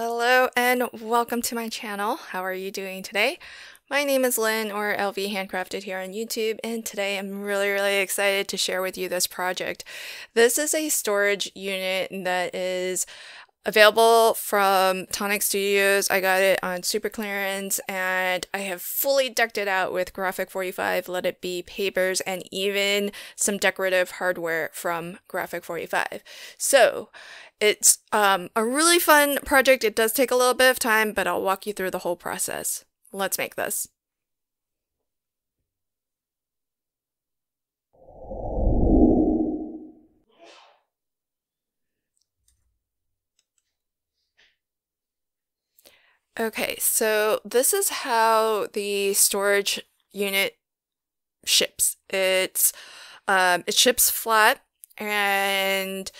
Hello and welcome to my channel. How are you doing today? My name is Lynn, or LV Handcrafted here on YouTube, and today I'm really excited to share with you this project. This is a storage unit that is available from Tonic Studios. I got it on super clearance, and I have fully decked it out with Graphic 45, Let It Bee papers, and even some decorative hardware from Graphic 45. So it's a really fun project. It does take a little bit of time, but I'll walk you through the whole process. Let's make this. Okay, so this is how the storage unit ships. It ships flat, and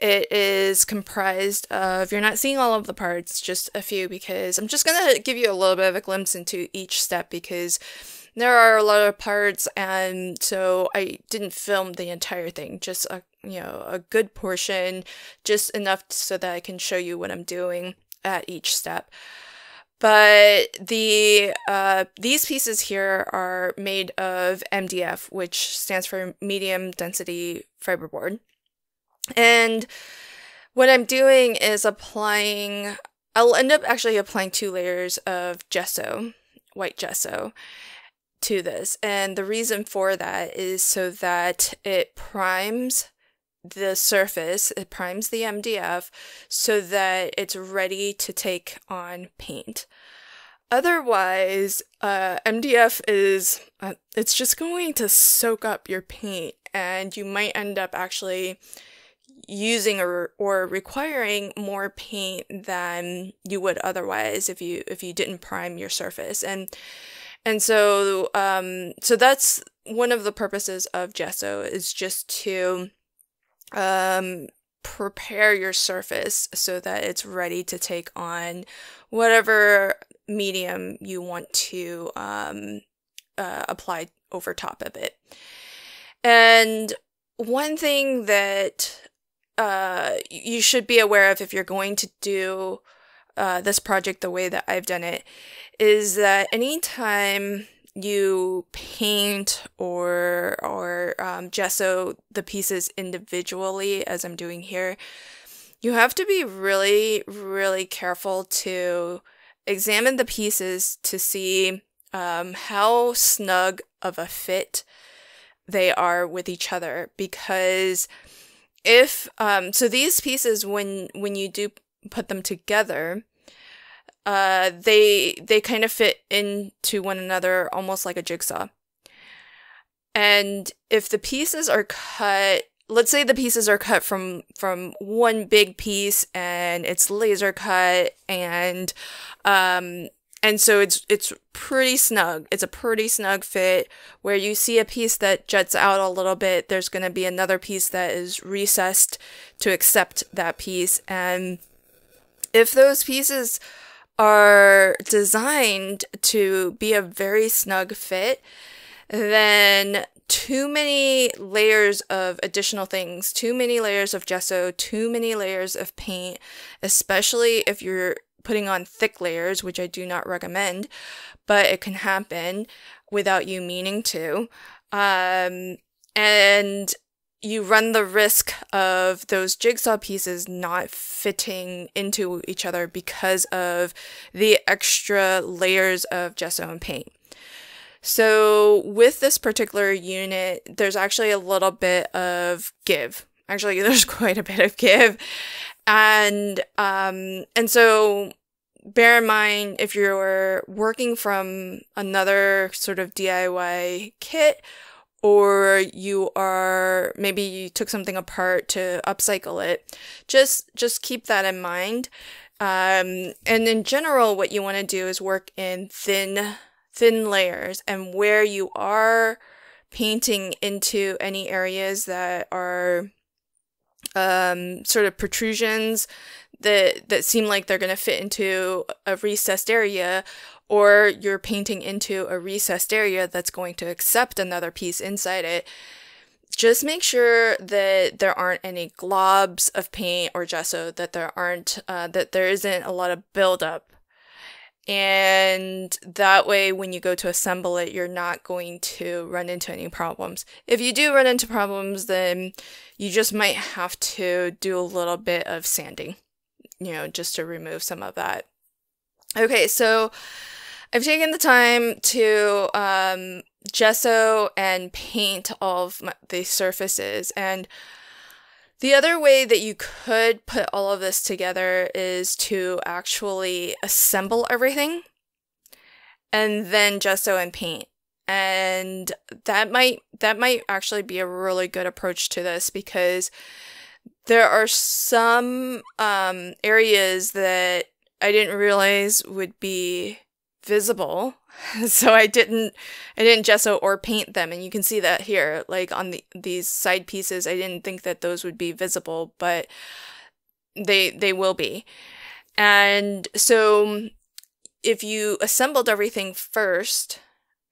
it is comprised of, you're not seeing all of the parts, just a few, because I'm just going to give you a little bit of a glimpse into each step because there are a lot of parts, and so I didn't film the entire thing, just a good portion, just enough so that I can show you what I'm doing at each step. But the these pieces here are made of MDF, which stands for medium density fiberboard. And what I'm doing is applying, I'll end up actually applying 2 layers of gesso, white gesso, to this. And the reason for that is so that it primes the surface, it primes the MDF so that it's ready to take on paint. Otherwise, MDF is, it's just going to soak up your paint, and you might end up actually using or requiring more paint than you would otherwise if you didn't prime your surface. And so so that's one of the purposes of gesso, is just to prepare your surface so that it's ready to take on whatever medium you want to apply over top of it. And one thing that you should be aware of if you're going to do this project the way that I've done it is that anytime you paint or gesso the pieces individually, as I'm doing here, you have to be really careful to examine the pieces to see how snug of a fit they are with each other. Because if so these pieces, when you do put them together, they kind of fit into one another almost like a jigsaw. And if the pieces are cut, let's say the pieces are cut from one big piece and it's laser cut, and so it's pretty snug. It's a pretty snug fit. Where you see a piece that juts out a little bit, there's going to be another piece that is recessed to accept that piece. And if those pieces are designed to be a very snug fit, then too many layers of additional things, too many layers of gesso, too many layers of paint, especially if you're putting on thick layers, which I do not recommend, but it can happen without you meaning to. And you run the risk of those jigsaw pieces not fitting into each other because of the extra layers of gesso and paint. So with this particular unit, there's actually a little bit of give. Actually, there's quite a bit of give. And so bear in mind, if you're working from another sort of DIY kit, or you are, maybe you took something apart to upcycle it, just keep that in mind. And in general, what you want to do is work in thin layers, and where you are painting into any areas that are sort of protrusions that seem like they're going to fit into a recessed area, or you're painting into a recessed area that's going to accept another piece inside it, Just make sure that there aren't any globs of paint or gesso, that there isn't a lot of buildup. And that way, when you go to assemble it, you're not going to run into any problems. If you do run into problems, then you just might have to do a little bit of sanding, you know, just to remove some of that. Okay, so I've taken the time to gesso and paint all of the surfaces. And the other way that you could put all of this together is to actually assemble everything and then gesso and paint. And that might actually be a really good approach to this, because there are some areas that I didn't realize would be visible, so I didn't gesso or paint them, and you can see that here, like on these side pieces. I didn't think that those would be visible, but they will be. And so if you assembled everything first,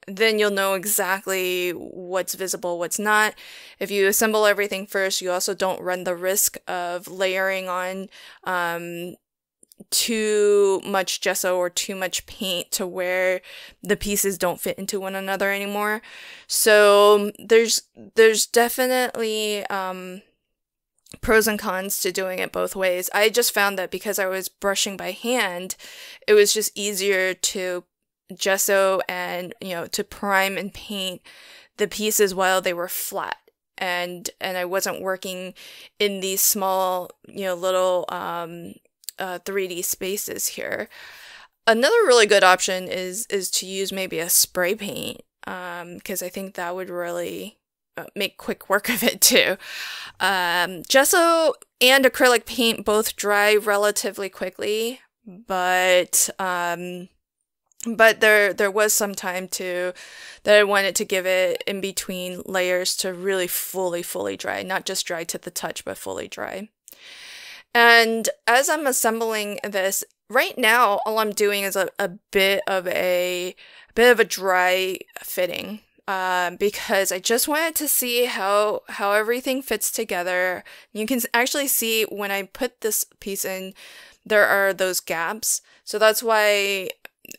then you'll know exactly what's visible, what's not. If you assemble everything first, you also don't run the risk of layering on too much gesso or too much paint to where the pieces don't fit into one another anymore. So there's definitely pros and cons to doing it both ways. I just found that because I was brushing by hand, it was just easier to gesso and, you know, to prime and paint the pieces while they were flat, and I wasn't working in these small, you know, little 3D spaces here. Another really good option is to use maybe a spray paint, because I think that would really make quick work of it too. Gesso and acrylic paint both dry relatively quickly, but there was some time too that I wanted to give it in between layers to really fully dry, not just dry to the touch, but fully dry. And as I'm assembling this right now, all I'm doing is a bit of a dry fitting, because I just wanted to see how everything fits together. You can actually see when I put this piece in, there are those gaps. So that's why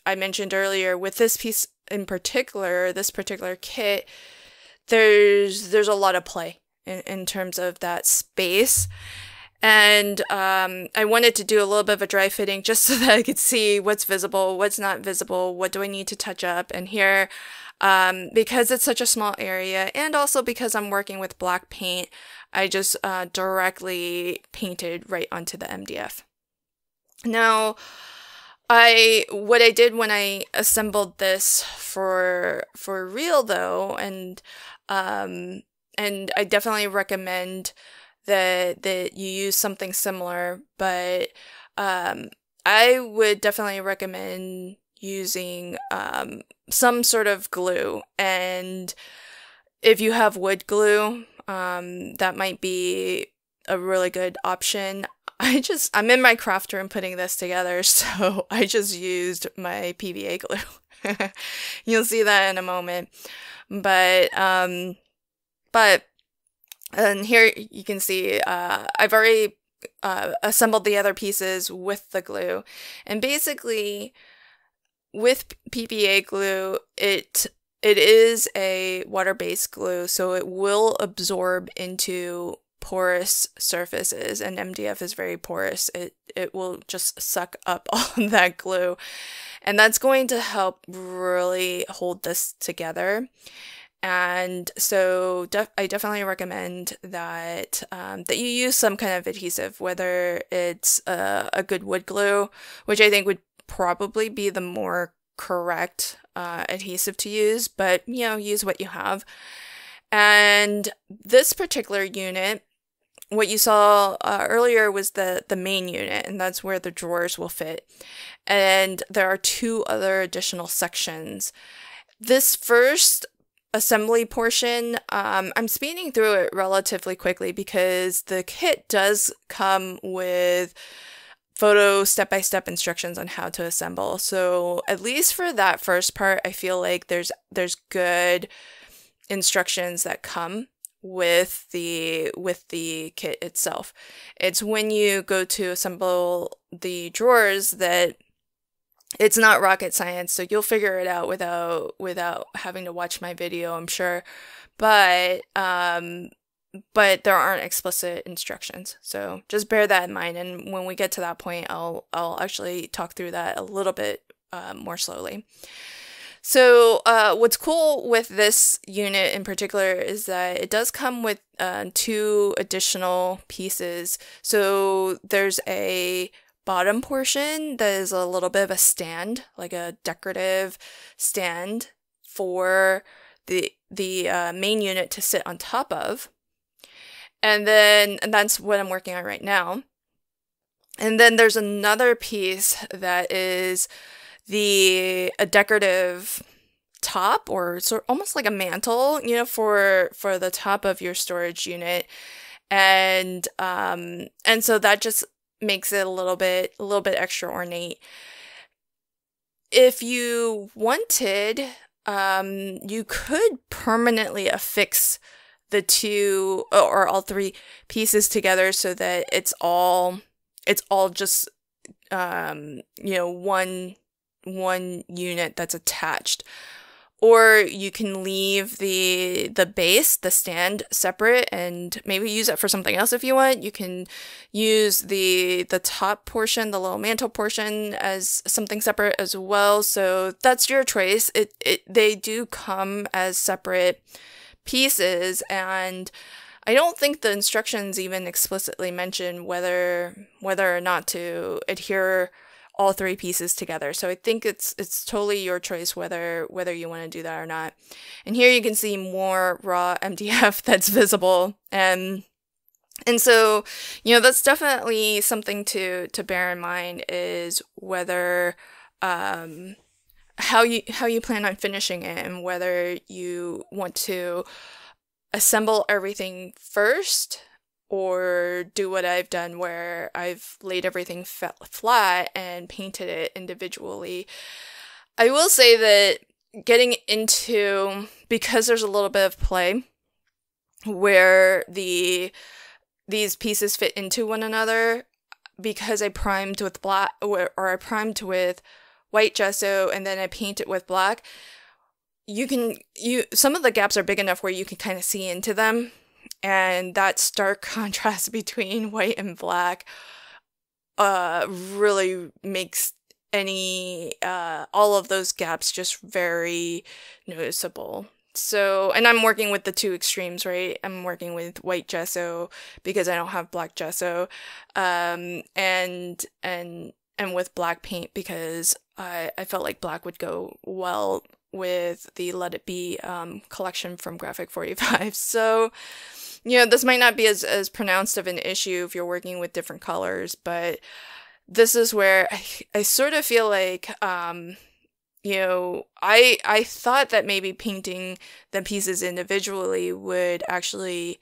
I mentioned earlier with this piece in particular, this particular kit, there's a lot of play in terms of that space. And I wanted to do a little bit of a dry fitting just so that I could see what's visible, what's not visible, what do I need to touch up. And here, because it's such a small area, and also because I'm working with black paint, I just directly painted right onto the MDF. Now, what I did when I assembled this for real though, and I definitely recommend that you use something similar, but I would definitely recommend using some sort of glue. And if you have wood glue, that might be a really good option. I'm in my craft room putting this together, so I just used my PVA glue. You'll see that in a moment, and here you can see I've already assembled the other pieces with the glue. And basically, with PVA glue, it is a water-based glue, so it will absorb into porous surfaces, and MDF is very porous. It will just suck up all that glue, and that's going to help really hold this together. And so I definitely recommend that that you use some kind of adhesive, whether it's a good wood glue, which I think would probably be the more correct adhesive to use, but, you know, use what you have. And this particular unit, what you saw earlier was the main unit, and that's where the drawers will fit. And there are two other additional sections. This first assembly portion, I'm speeding through it relatively quickly because the kit does come with photo step-by-step instructions on how to assemble. So at least for that first part, I feel like there's good instructions that come with the kit itself. It's when you go to assemble the drawers that it's not rocket science, so you'll figure it out without having to watch my video, I'm sure. But there aren't explicit instructions, so just bear that in mind. And when we get to that point, I'll actually talk through that a little bit more slowly. So what's cool with this unit in particular is that it does come with two additional pieces. So there's a bottom portion that is a little bit of a stand, like a decorative stand for the main unit to sit on top of. And that's what I'm working on right now. And then there's another piece that is a decorative top, or sort of almost like a mantle, you know, for the top of your storage unit. And so that just makes it a little bit extra ornate. If you wanted, you could permanently affix the two or all three pieces together so that it's all just you know, one unit that's attached. Or you can leave the base, the stand, separate and maybe use it for something else if you want. You can use the top portion, the little mantle portion, as something separate as well. So that's your choice. They do come as separate pieces, and I don't think the instructions even explicitly mention whether or not to adhere all three pieces together. So I think it's totally your choice whether you want to do that or not. And here you can see more raw MDF that's visible. And so, you know, that's definitely something to bear in mind, is whether how you plan on finishing it, and whether you want to assemble everything first, or do what I've done where I've laid everything flat and painted it individually. I will say that because there's a little bit of play where these pieces fit into one another, because I primed with black, or I primed with white gesso and then I paint it with black, some of the gaps are big enough where you can kind of see into them. And that stark contrast between white and black really makes all of those gaps just very noticeable. So, and I'm working with the two extremes, right? I'm working with white gesso because I don't have black gesso, and with black paint because I felt like black would go well with the Let It Bee collection from Graphic 45. So, you know, this might not be as pronounced of an issue if you're working with different colors, but this is where I sort of feel like, you know, I thought that maybe painting the pieces individually would actually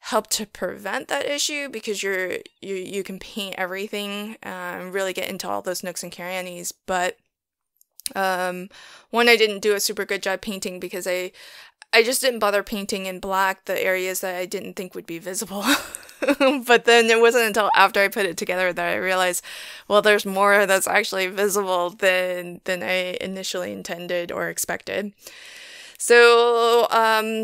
help to prevent that issue, because you can paint everything and really get into all those nooks and crannies. But one, I didn't do a super good job painting because I just didn't bother painting in black the areas that I didn't think would be visible. But then it wasn't until after I put it together that I realized, well, there's more that's actually visible than I initially intended or expected. So,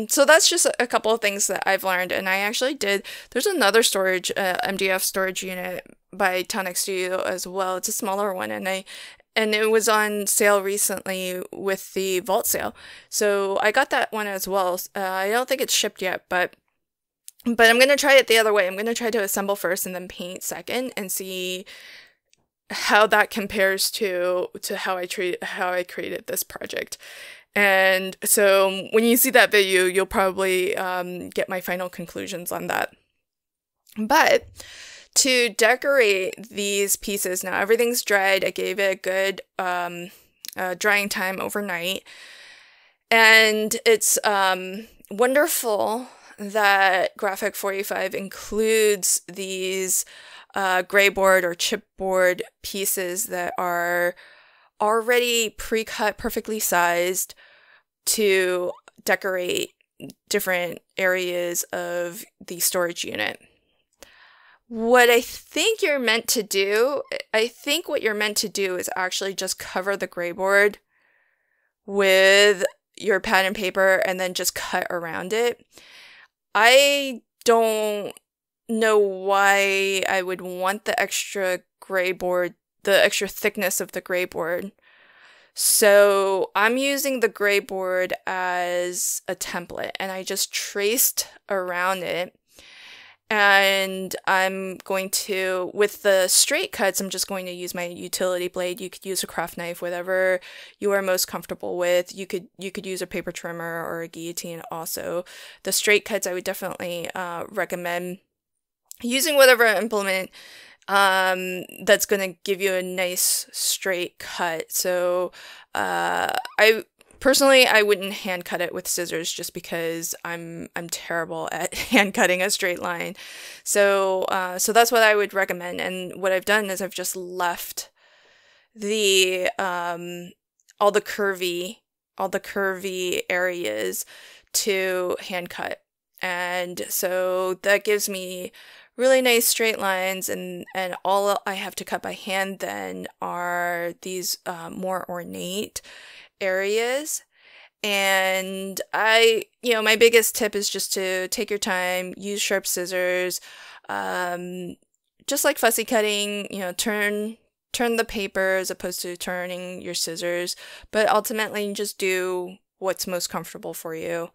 so that's just a couple of things that I've learned. And I actually there's another storage, MDF storage unit by Tonic Studios as well. It's a smaller one, and it was on sale recently with the vault sale. So I got that one as well. I don't think it's shipped yet, but I'm going to try it the other way. I'm going to try to assemble first and then paint second, and see how that compares to how I created this project. And so when you see that video, you'll probably get my final conclusions on that. But to decorate these pieces, now everything's dried. I gave it a good drying time overnight. And it's wonderful that Graphic 45 includes these gray board or chipboard pieces that are already pre-cut, perfectly sized to decorate different areas of the storage unit. What I think you're meant to do, is actually just cover the gray board with your pad and paper and then just cut around it. I don't know why I would want the extra gray board, the extra thickness of the gray board. So I'm using the gray board as a template and I just traced around it. And I'm going to, with the straight cuts, I'm just going to use my utility blade. You could use a craft knife, whatever you are most comfortable with. You could use a paper trimmer or a guillotine also. The straight cuts, I would definitely recommend using whatever implement that's going to give you a nice straight cut. So Personally, I wouldn't hand cut it with scissors just because I'm terrible at hand cutting a straight line. So so that's what I would recommend. And what I've done is I've just left the all the curvy areas to hand cut. And so that gives me really nice straight lines, and all I have to cut by hand then are these more ornate areas. And you know, my biggest tip is just to take your time, use sharp scissors, just like fussy cutting, you know, turn the paper as opposed to turning your scissors, but ultimately just do what's most comfortable for you.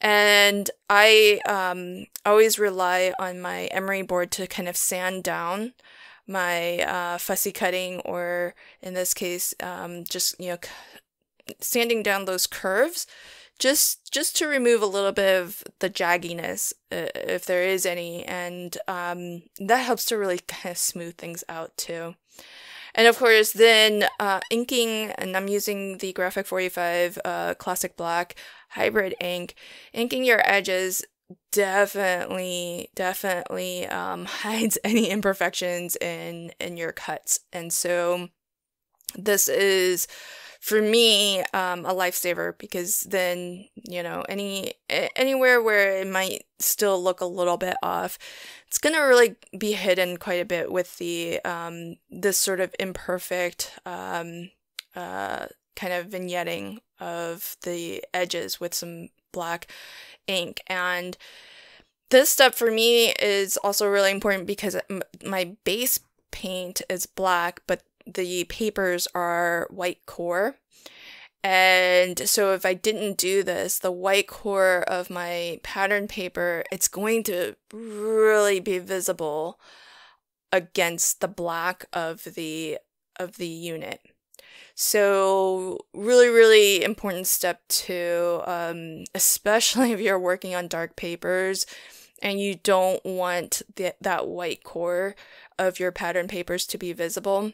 And I always rely on my emery board to kind of sand down my fussy cutting, or in this case, just, you know, sanding down those curves just to remove a little bit of the jagginess, if there is any, and that helps to really kind of smooth things out too. And of course, then inking, and I'm using the Graphic 45 Classic Black Hybrid Ink. Inking your edges definitely hides any imperfections in your cuts. And so this is, for me, a lifesaver, because then, you know, anywhere where it might still look a little bit off, it's gonna really be hidden quite a bit with the this sort of imperfect kind of vignetting of the edges with some black ink. And this step for me is also really important because my base paint is black, but the papers are white core. And so if I didn't do this, the white core of my pattern paper, it's going to really be visible against the black of the unit. So really important step to, especially if you're working on dark papers and you don't want that white core of your pattern papers to be visible.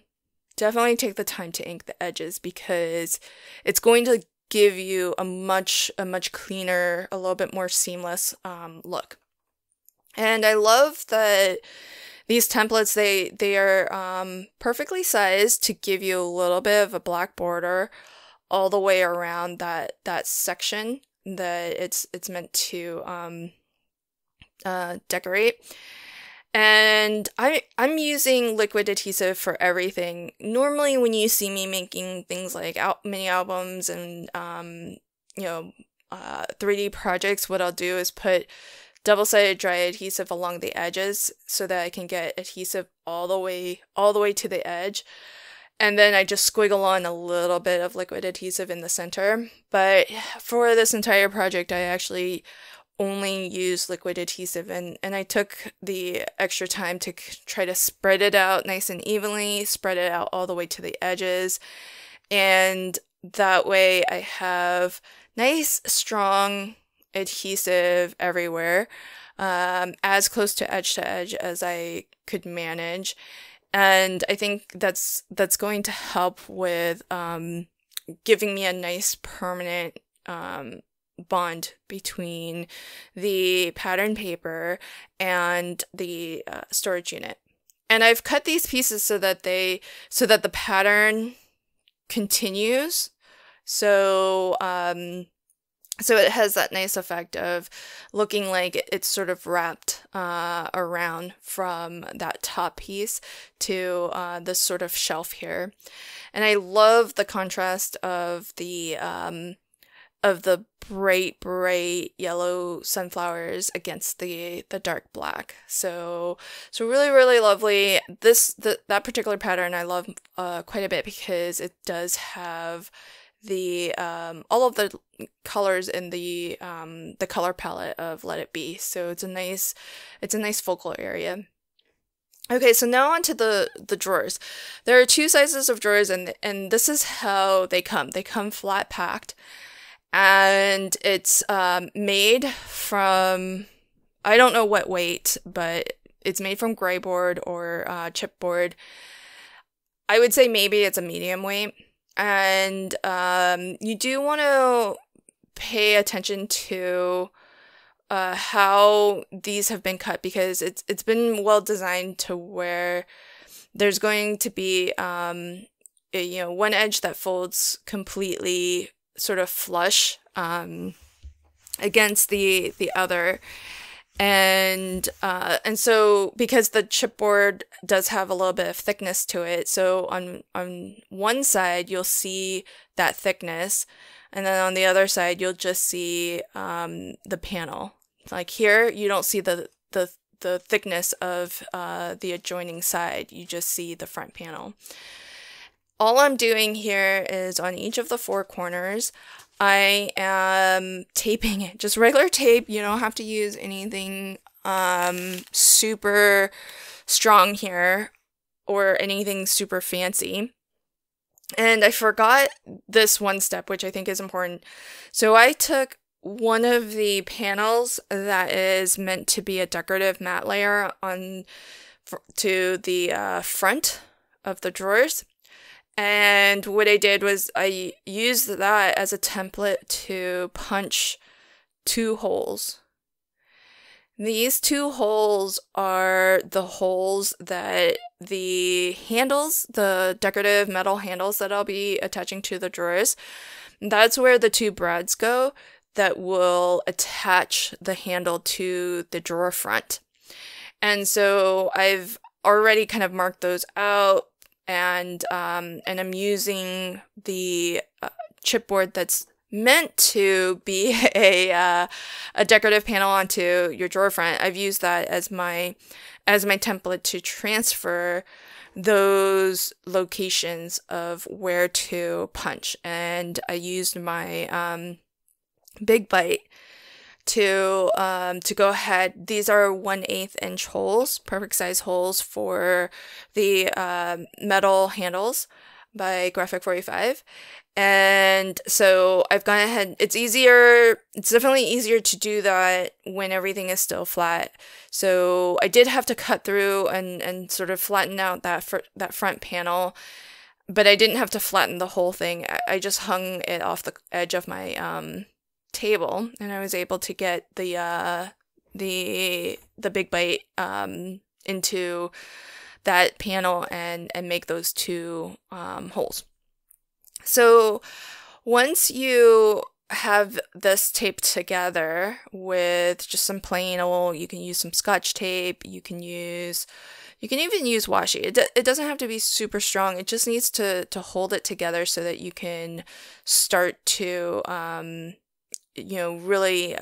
Definitely take the time to ink the edges, because it's going to give you a much cleaner, a little bit more seamless look. And I love that these templates, they are perfectly sized to give you a little bit of a black border all the way around that section that it's meant to decorate. And I'm using liquid adhesive for everything. Normally when you see me making things like mini albums and, you know, 3D projects, what I'll do is put double-sided dry adhesive along the edges so that I can get adhesive all the way to the edge. And then I just squiggle on a little bit of liquid adhesive in the center. But for this entire project, I actually only use liquid adhesive, and I took the extra time to try to spread it out nice and evenly, spread it out all the way to the edges, and that way I have nice strong adhesive everywhere, as close to edge as I could manage. And I think that's going to help with giving me a nice permanent bond between the pattern paper and the storage unit. And I've cut these pieces so that the pattern continues. So So it has that nice effect of looking like it's sort of wrapped around from that top piece to this sort of shelf here. And I love the contrast of the bright yellow sunflowers against the dark black. So really lovely. That particular pattern I love quite a bit because it does have the all of the colors in the color palette of Let It Bee. So it's a nice focal area. Okay, so now onto the drawers. There are two sizes of drawers, and this is how they come. They come flat packed, and it's made from, I don't know what weight, but it's made from gray board or chipboard. I would say maybe it's a medium weight. And you do want to pay attention to how these have been cut, because it's been well designed to where there's going to be one edge that folds completely sort of flush against the other. And so because the chipboard does have a little bit of thickness to it, so on one side you'll see that thickness, and then on the other side you'll just see the panel. Like here, you don't see the thickness of the adjoining side. You just see the front panel. All I'm doing here is on each of the four corners, I am taping it, just regular tape. You don't have to use anything super strong here or anything super fancy. And I forgot this one step, which I think is important. So I took one of the panels that is meant to be a decorative matte layer on to the front of the drawers. And what I did was I used that as a template to punch two holes. And these two holes are the holes that the handles, the decorative metal handles that I'll be attaching to the drawers, that's where the two brads go that will attach the handle to the drawer front. And so I've already kind of marked those out. And I'm using the chipboard that's meant to be a decorative panel onto your drawer front. I've used that as my template to transfer those locations of where to punch, and I used my Big Bite to go ahead. These are 1/8" holes, perfect size holes for the metal handles by Graphic 45. And so I've gone ahead. It's definitely easier to do that when everything is still flat. So I did have to cut through and sort of flatten out that front panel, but I didn't have to flatten the whole thing. I just hung it off the edge of my table, and I was able to get the Big Bite into that panel and make those two holes. So once you have this taped together with just some plain old, you can use some Scotch tape, you can even use washi. It doesn't have to be super strong. It just needs to hold it together so that you can start to really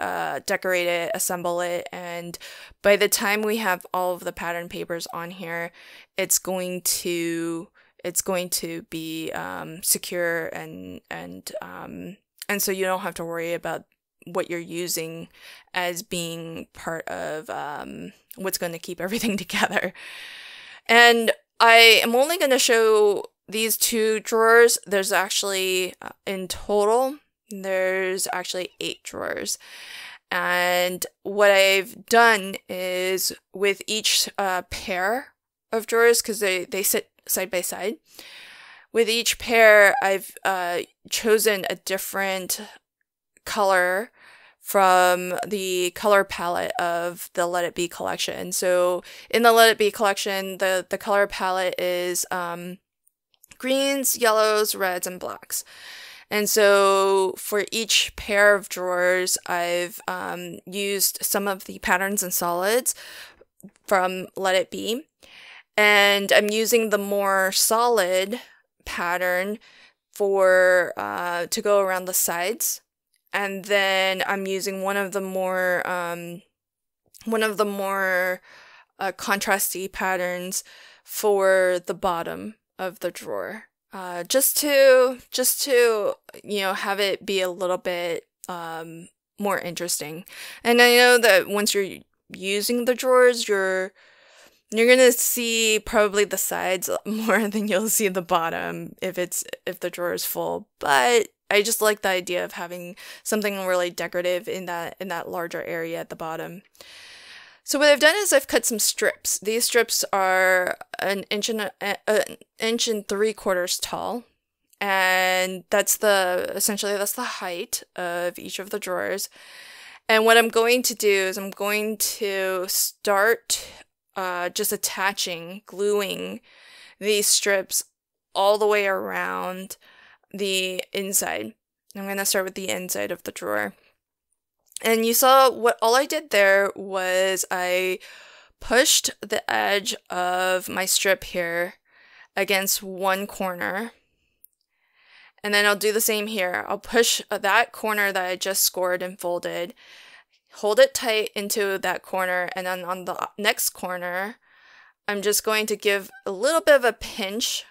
decorate it, assemble it, and by the time we have all of the pattern papers on here, it's going to be secure and so you don't have to worry about what you're using as being part of what's going to keep everything together. And I am only going to show these two drawers. There's actually in total, there's actually 8 drawers, and what I've done is with each pair of drawers, because they sit side by side, with each pair I've chosen a different color from the color palette of the Let It Bee collection. So in the Let It Bee collection, the color palette is greens, yellows, reds, and blacks. And so for each pair of drawers, I've used some of the patterns and solids from Let It Bee, and I'm using the more solid pattern for to go around the sides, and then I'm using one of the more contrasty patterns for the bottom of the drawer, just to you know, have it be a little bit more interesting. And I know that once you're using the drawers, you're gonna see probably the sides more than you'll see the bottom if the drawer is full. But I just like the idea of having something really decorative in that larger area at the bottom. So what I've done is I've cut some strips. These strips are an inch and three quarters tall, and that's essentially the height of each of the drawers. And what I'm going to do is I'm going to start just gluing these strips all the way around the inside. I'm going to start with the inside of the drawer. And you saw all I did there was I pushed the edge of my strip here against one corner. And then I'll do the same here. I'll push that corner that I just scored and folded, hold it tight into that corner, and then on the next corner, I'm just going to give a little bit of a pinch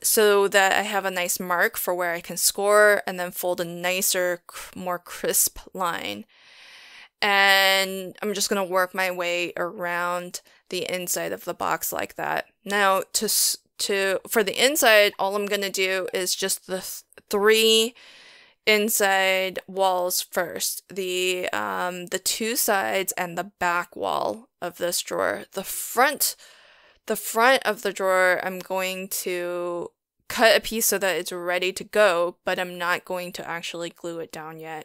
so that I have a nice mark for where I can score and then fold a nicer, more crisp line. And I'm just going to work my way around the inside of the box like that. Now, for the inside, all I'm going to do is just the three inside walls first, the two sides and the back wall of this drawer. The front of the drawer, I'm going to cut a piece so that it's ready to go, but I'm not going to actually glue it down yet.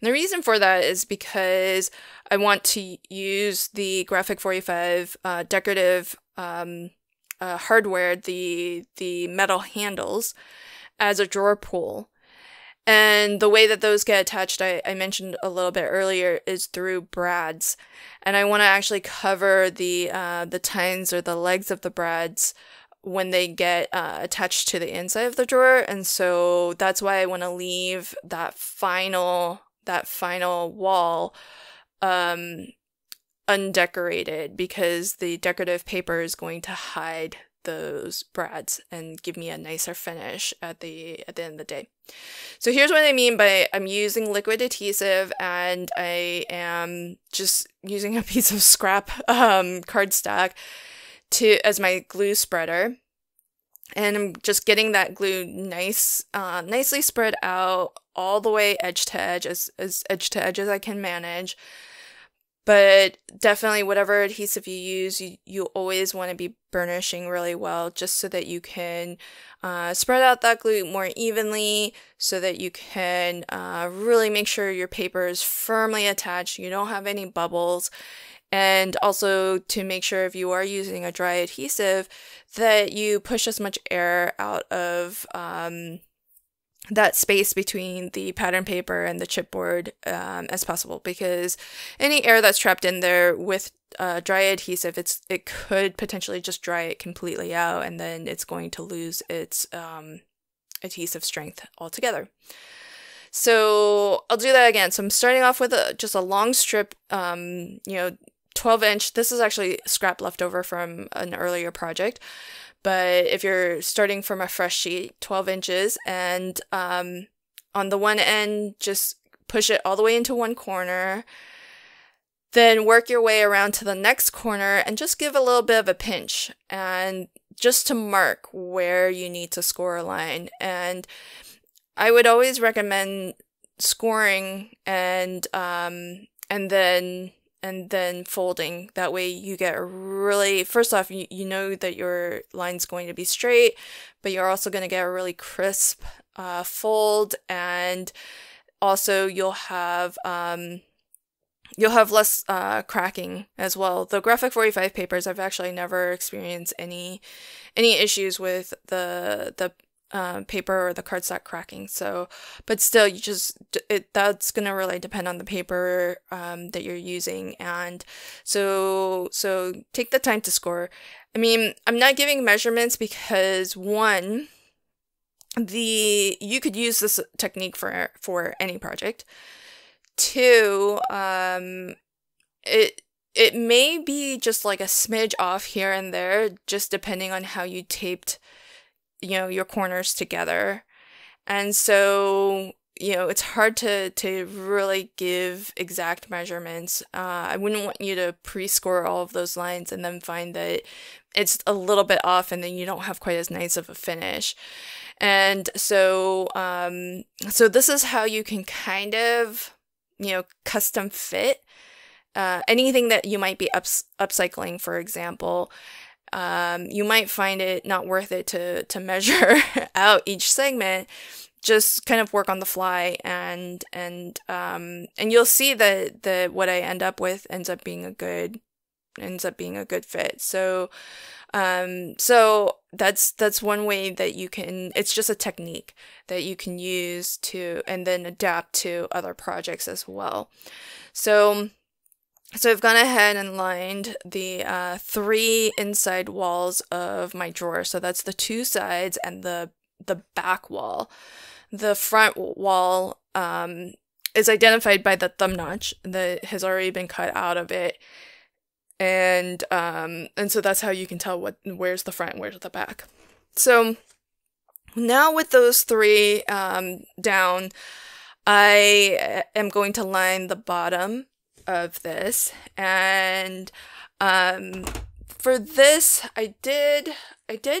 And the reason for that is because I want to use the Graphic 45 decorative hardware, the metal handles, as a drawer pull. And the way that those get attached, I mentioned a little bit earlier, is through brads. And I want to actually cover the tines or the legs of the brads when they get attached to the inside of the drawer. And so that's why I want to leave that final wall undecorated, because the decorative paper is going to hide those brads and give me a nicer finish at the end of the day. So here's what I mean by I'm using liquid adhesive, and I am just using a piece of scrap cardstock as my glue spreader, and I'm just getting that glue nicely spread out all the way edge to edge, as edge to edge as I can manage. But definitely whatever adhesive you use, you always want to be burnishing really well, just so that you can spread out that glue more evenly, so that you can really make sure your paper is firmly attached, you don't have any bubbles, and also to make sure if you are using a dry adhesive that you push as much air out of that space between the pattern paper and the chipboard as possible, because any air that's trapped in there with dry adhesive, it could potentially just dry it completely out, and then it's going to lose its adhesive strength altogether. So I'll do that again. So I'm starting off with just a long strip, 12 inch. This is actually scrap left over from an earlier project. But if you're starting from a fresh sheet, 12 inches, and on the one end, just push it all the way into one corner, then work your way around to the next corner and just give a little bit of a pinch, and just to mark where you need to score a line. And I would always recommend scoring and then folding. That way you get first off, you know that your line's going to be straight, but you're also going to get a really crisp fold, and also you'll have less cracking as well. The Graphic 45 papers, I've actually never experienced any issues with the paper or the cardstock cracking. So, but still, you just that's gonna really depend on the paper that you're using. And so take the time to score. I mean, I'm not giving measurements because one, you could use this technique for any project. Two, it may be just like a smidge off here and there, just depending on how you taped, you know, your corners together. And so, you know, it's hard to really give exact measurements. I wouldn't want you to pre-score all of those lines and then find that it's a little bit off and then you don't have quite as nice of a finish. And so, so this is how you can kind of, you know, custom fit anything that you might be upcycling, for example. You might find it not worth it to measure out each segment. Just kind of work on the fly, and you'll see that what I end up with ends up being a good fit. So, so that's one way that you can. It's just a technique that you can use to, and then adapt to other projects as well. So I've gone ahead and lined the three inside walls of my drawer. So that's the two sides and the back wall. The front wall is identified by the thumb notch that has already been cut out of it, and so that's how you can tell where's the front, where's the back. So now with those three down, I am going to line the bottom of this, and for this I did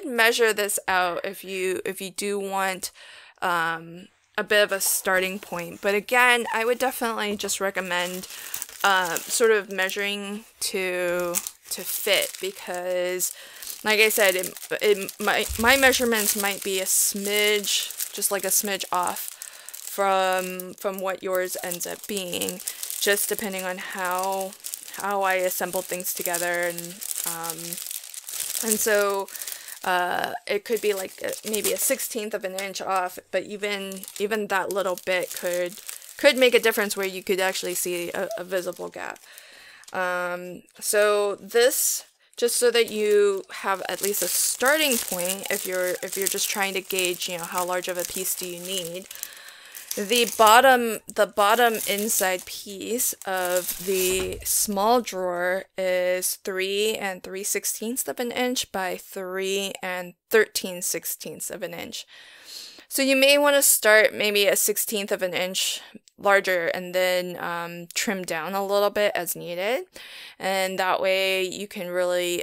measure this out if you do want a bit of a starting point. But again, I would definitely just recommend sort of measuring to fit, because like I said, my measurements might be a smidge, just like a smidge off from what yours ends up being, just depending on how I assembled things together. And so it could be like maybe a 1/16 of an inch off, but even that little bit could make a difference where you could actually see a visible gap. So this, just so that you have at least a starting point, if you're just trying to gauge, you know, how large of a piece do you need. The bottom inside piece of the small drawer is 3 3/16 of an inch by 3 13/16 of an inch. So you may want to start maybe a 1/16 of an inch larger, and then trim down a little bit as needed. And that way you can really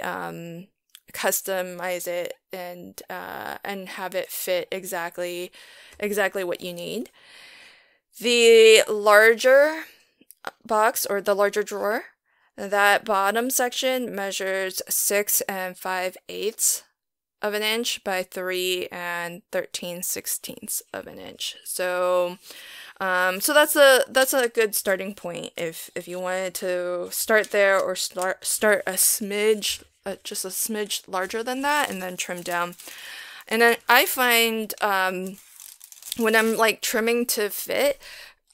customize it and have it fit exactly what you need. The larger box, or the larger drawer, that bottom section measures 6 5/8 of an inch by 3 13/16 of an inch. So, so that's a good starting point if you wanted to start there, or start a smidge. Just a smidge larger than that, and then trim down. And then I find when I'm like trimming to fit,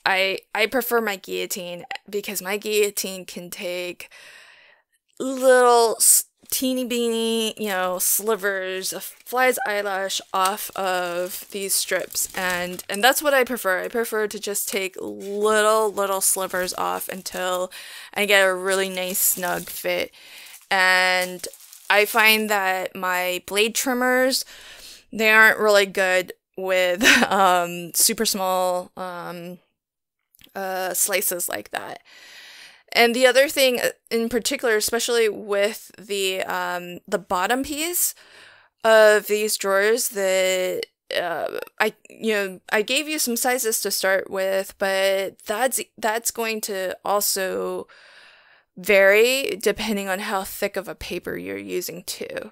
I prefer my guillotine, because my guillotine can take little teeny beeny, you know, slivers of fly's eyelash off of these strips, and that's what I prefer. I prefer to just take little slivers off until I get a really nice snug fit. And I find that my blade trimmers, they aren't really good with super small slices like that. And the other thing in particular, especially with the bottom piece of these drawers, that I gave you some sizes to start with, but that's going to also vary depending on how thick of a paper you're using too.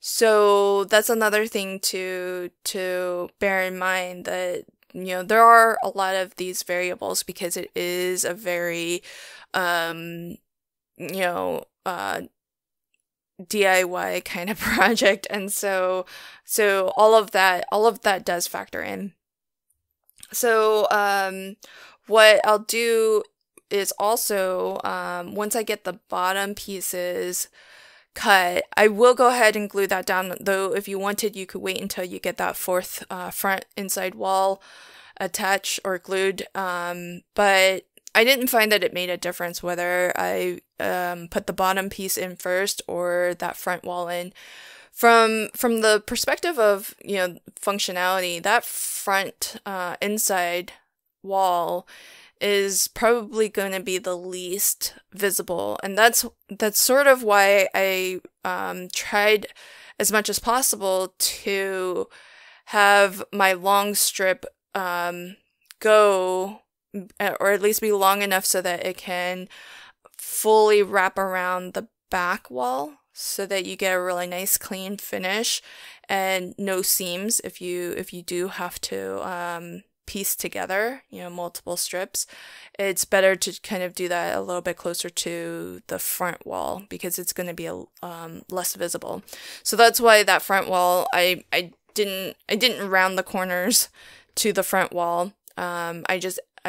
So that's another thing to bear in mind, that, you know, there are a lot of these variables, because it is a very DIY kind of project, and so all of that does factor in. So what I'll do is also once I get the bottom pieces cut, I will go ahead and glue that down, though if you wanted you could wait until you get that fourth front inside wall attached or glued, but I didn't find that it made a difference whether I put the bottom piece in first or that front wall in. From the perspective of, you know, functionality, that front inside wall is probably going to be the least visible, and that's sort of why I tried as much as possible to have my long strip go, or at least be long enough so that it can fully wrap around the back wall so that you get a really nice clean finish and no seams if you do have to piece together, you know, multiple strips. It's better to kind of do that a little bit closer to the front wall because it's going to be less visible. So that's why that front wall, I didn't round the corners to the front wall. I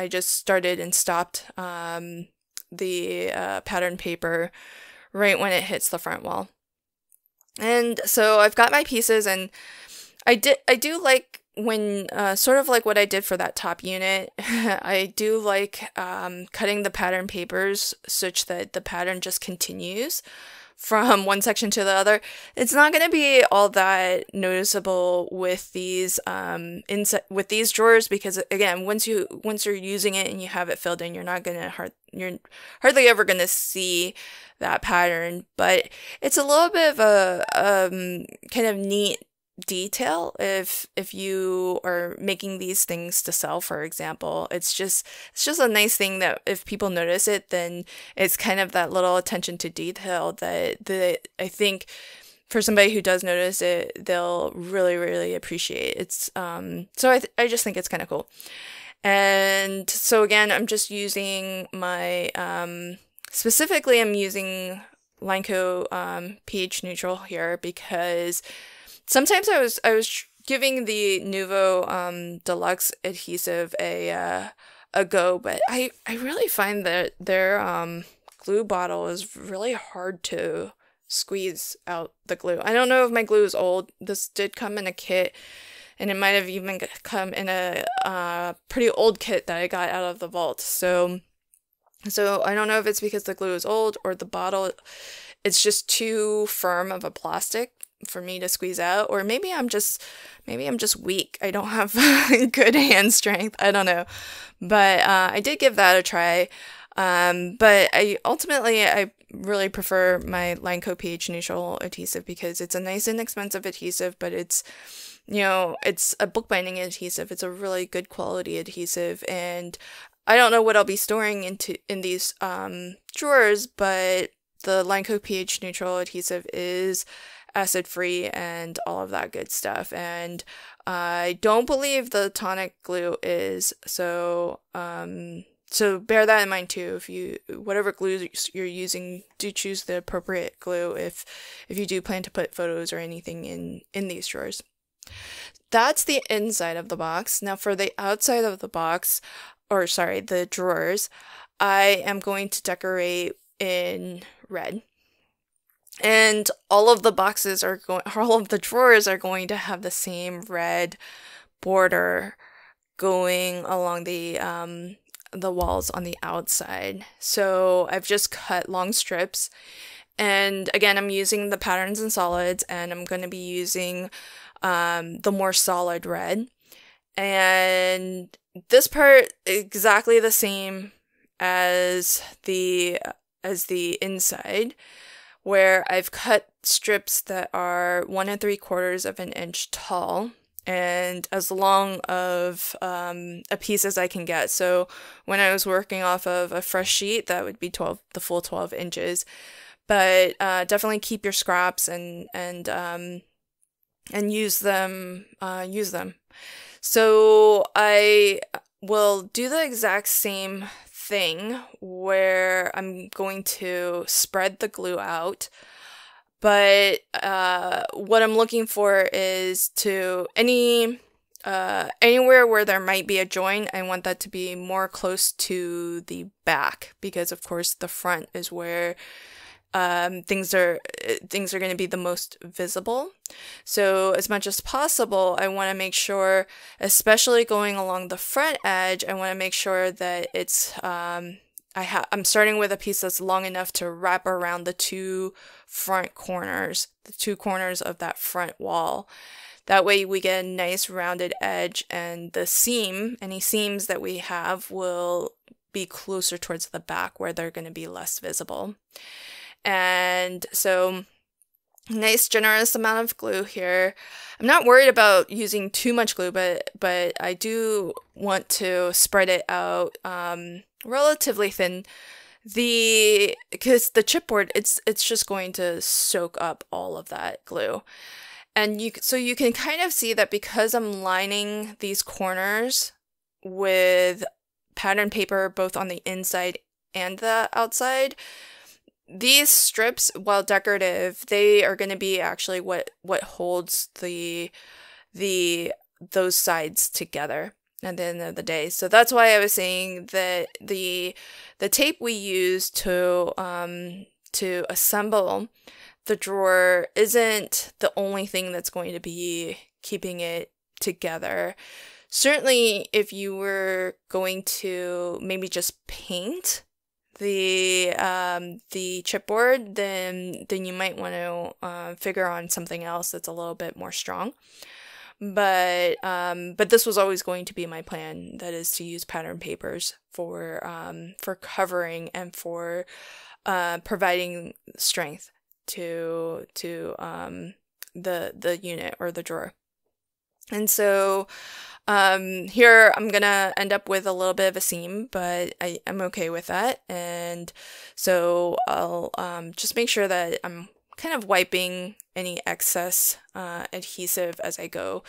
just started and stopped the pattern paper right when it hits the front wall. And so I've got my pieces, and I do like when sort of like what I did for that top unit. I do like cutting the pattern papers such that the pattern just continues from one section to the other. It's not going to be all that noticeable with these with these drawers, because again, once you're using it and you have it filled in, you're not going to you're hardly ever going to see that pattern. But it's a little bit of a kind of neat detail if you are making these things to sell, for example. It's just a nice thing that if people notice it, then it's kind of that little attention to detail that I think for somebody who does notice it, they'll really appreciate. It's so I just think it's kind of cool. And so again, I'm just using my specifically I'm using Lineco pH neutral here, because sometimes I was giving the Nuvo Deluxe Adhesive a go, but I really find that their glue bottle is really hard to squeeze out the glue. I don't know if my glue is old. This did come in a kit, and it might have even come in a pretty old kit that I got out of the vault. So I don't know if it's because the glue is old or the bottle, it's just too firm of a plastic for me to squeeze out, or maybe I'm just weak. I don't have good hand strength. I don't know, but I did give that a try. But I really prefer my Lineco pH neutral adhesive because it's a nice inexpensive adhesive, but it's, you know, it's a bookbinding adhesive. It's a really good quality adhesive, and I don't know what I'll be storing in these drawers, but the Lineco pH neutral adhesive is acid-free and all of that good stuff, and I don't believe the Tonic glue is, so bear that in mind too. If you, whatever glues you're using, do choose the appropriate glue if you do plan to put photos or anything in these drawers. That's the inside of the box. Now for the outside of the box, or sorry, the drawers, I am going to decorate in red. And all of the drawers are going to have the same red border going along the walls on the outside. So I've just cut long strips, and again, I'm using the patterns and solids, and I'm going to be using the more solid red. And this part exactly the same as the inside, where I've cut strips that are 1 3/4 of an inch tall and as long of a piece as I can get. So when I was working off of a fresh sheet, that would be the full 12 inches. But definitely keep your scraps and use them. So I will do the exact same thing where I'm going to spread the glue out, But what I'm looking for is to anywhere where there might be a join, I want that to be more close to the back, because of course the front is where things are going to be the most visible. So as much as possible, I want to make sure, especially going along the front edge, I want to make sure that it's I'm starting with a piece that's long enough to wrap around the two front corners, the two corners of that front wall. That way we get a nice rounded edge, and the seam, any seams that we have, will be closer towards the back where they're going to be less visible. And so, nice generous amount of glue here. I'm not worried about using too much glue, but I do want to spread it out relatively thin. Because the chipboard, it's just going to soak up all of that glue. And so you can kind of see that because I'm lining these corners with pattern paper both on the inside and the outside, these strips, while decorative, they are going to be actually what holds those sides together at the end of the day. So that's why I was saying that the tape we use to assemble the drawer isn't the only thing that's going to be keeping it together. Certainly, if you were going to maybe just paint the chipboard, then you might want to figure on something else that's a little bit more strong. But this was always going to be my plan. That is to use pattern papers for covering and for providing strength to the unit or the drawer. And so here I'm gonna end up with a little bit of a seam, but I'm okay with that. And so I'll just make sure that I'm kind of wiping any excess adhesive as I go.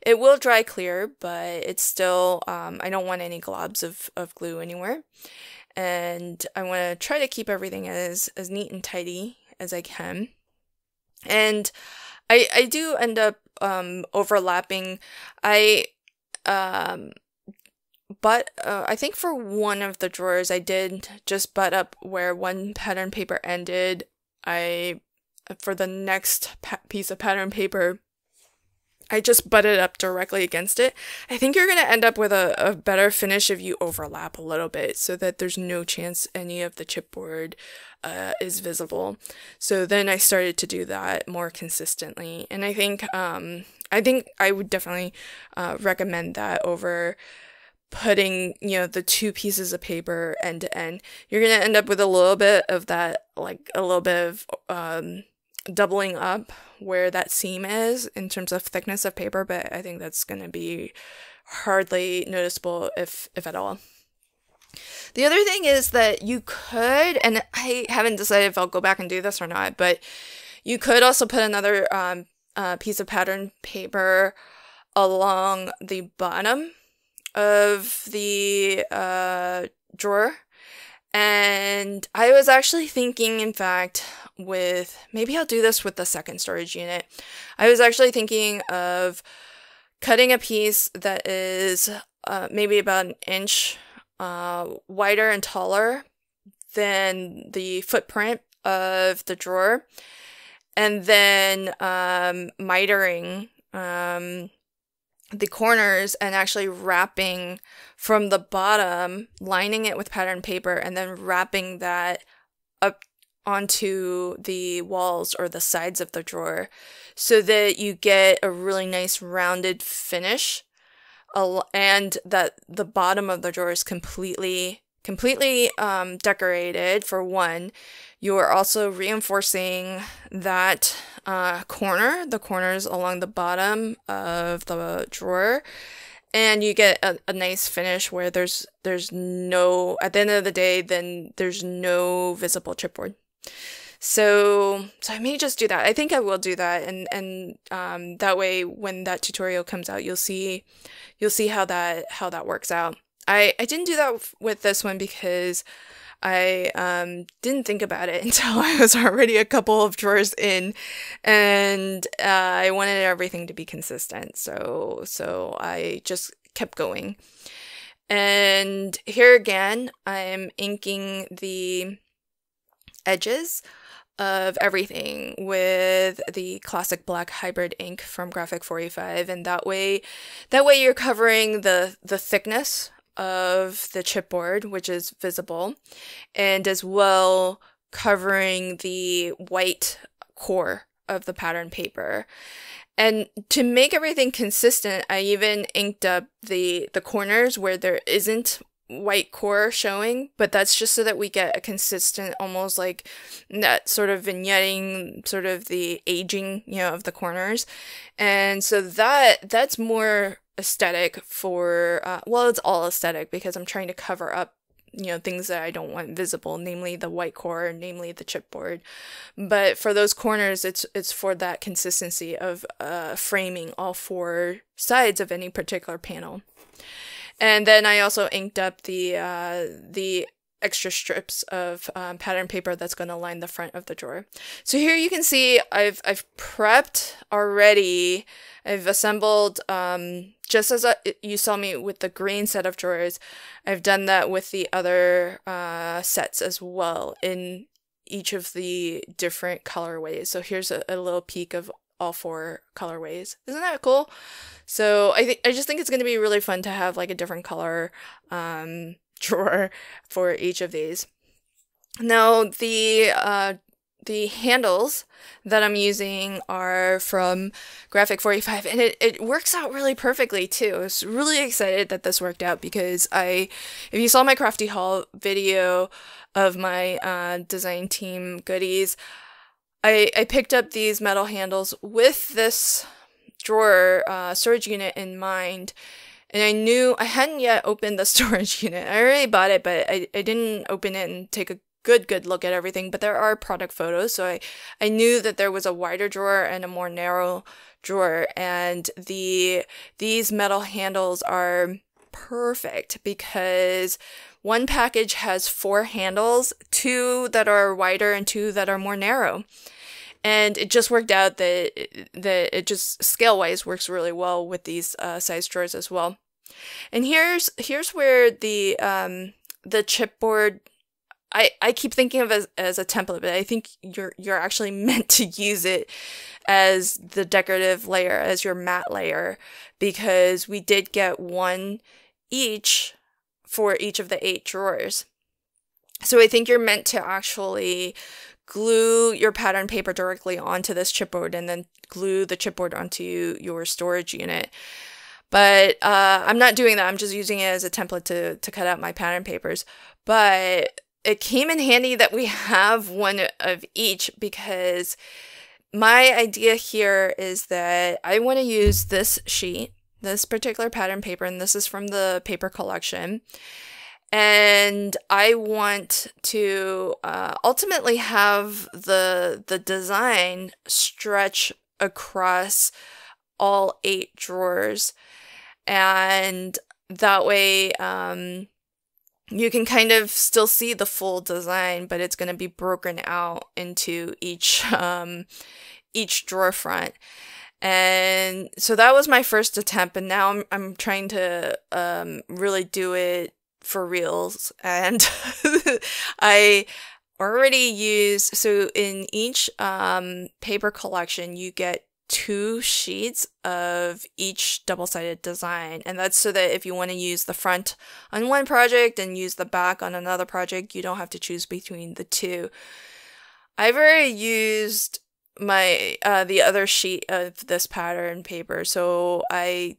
It will dry clear, but it's still, I don't want any globs of glue anywhere. And I wanna try to keep everything as neat and tidy as I can. And I do end up overlapping. I think for one of the drawers I did just butt up where one pattern paper ended. For the next piece of pattern paper, I just butted up directly against it. I think you're going to end up with a better finish if you overlap a little bit, so that there's no chance any of the chipboard is visible. So then I started to do that more consistently, and I think I would definitely recommend that over putting, you know, the two pieces of paper end to end. You're going to end up with a little bit of that, like a little bit of doubling up where that seam is in terms of thickness of paper, but I think that's going to be hardly noticeable, if at all. The other thing is that you could, and I haven't decided if I'll go back and do this or not, but you could also put another piece of pattern paper along the bottom of the drawer. And I was actually thinking, in fact, maybe I'll do this with the second storage unit. I was actually thinking of cutting a piece that is maybe about an inch wider and taller than the footprint of the drawer, and then mitering the corners and actually wrapping from the bottom, lining it with pattern paper, and then wrapping that up onto the walls or the sides of the drawer, so that you get a really nice rounded finish, and that the bottom of the drawer is completely decorated. For one, you are also reinforcing that corner, the corners along the bottom of the drawer, and you get a nice finish where there's no, at the end of the day, then there's no visible chipboard. So I may just do that. I think I will do that, and that way when that tutorial comes out, you'll see how that works out. I didn't do that with this one because I didn't think about it until I was already a couple of drawers in, and I wanted everything to be consistent, so I just kept going. And here again, I'm inking the edges of everything with the classic black hybrid ink from Graphic 45, and that way you're covering the thickness of the chipboard, which is visible, and as well covering the white core of the pattern paper. And to make everything consistent, I even inked up the corners where there isn't white core showing, but that's just so that we get a consistent, almost like that sort of vignetting, sort of the aging, you know, of the corners. And so that's more aesthetic for, well, it's all aesthetic because I'm trying to cover up, you know, things that I don't want visible, namely the white core, namely the chipboard. But for those corners, it's for that consistency of framing all four sides of any particular panel. And then I also inked up the extra strips of pattern paper that's going to line the front of the drawer. So here you can see I've prepped already. I've assembled, just as you saw me with the green set of drawers, I've done that with the other sets as well in each of the different colorways. So here's a little peek of all four colorways. Isn't that cool? So I just think it's going to be really fun to have like a different color drawer for each of these. Now the handles that I'm using are from Graphic 45, and it works out really perfectly too. I was really excited that this worked out because if you saw my crafty haul video of my design team goodies, I picked up these metal handles with this drawer storage unit in mind, and I knew I hadn't yet opened the storage unit. I already bought it, but I didn't open it and take a good look at everything, but there are product photos, so I knew that there was a wider drawer and a more narrow drawer, and these metal handles are perfect because one package has four handles, two that are wider and two that are more narrow. And it just worked out that it just scale-wise works really well with these size drawers as well. And here's where the chipboard, I keep thinking of as a template, but I think you're actually meant to use it as the decorative layer, as your matte layer, because we did get one each for each of the 8 drawers. So I think you're meant to actually glue your pattern paper directly onto this chipboard and then glue the chipboard onto your storage unit. But I'm not doing that. I'm just using it as a template to cut out my pattern papers. But it came in handy that we have one of each, because my idea here is that I want to use this sheet, this particular pattern paper, and this is from the paper collection. And I want to ultimately have the design stretch across all 8 drawers, and that way you can kind of still see the full design, but it's going to be broken out into each drawer front. And so that was my first attempt, and now I'm trying to really do it for reals. And I already used, so in each paper collection you get 2 sheets of each double-sided design, and that's so that if you want to use the front on one project and use the back on another project, you don't have to choose between the two. I've already used my the other sheet of this pattern paper, so I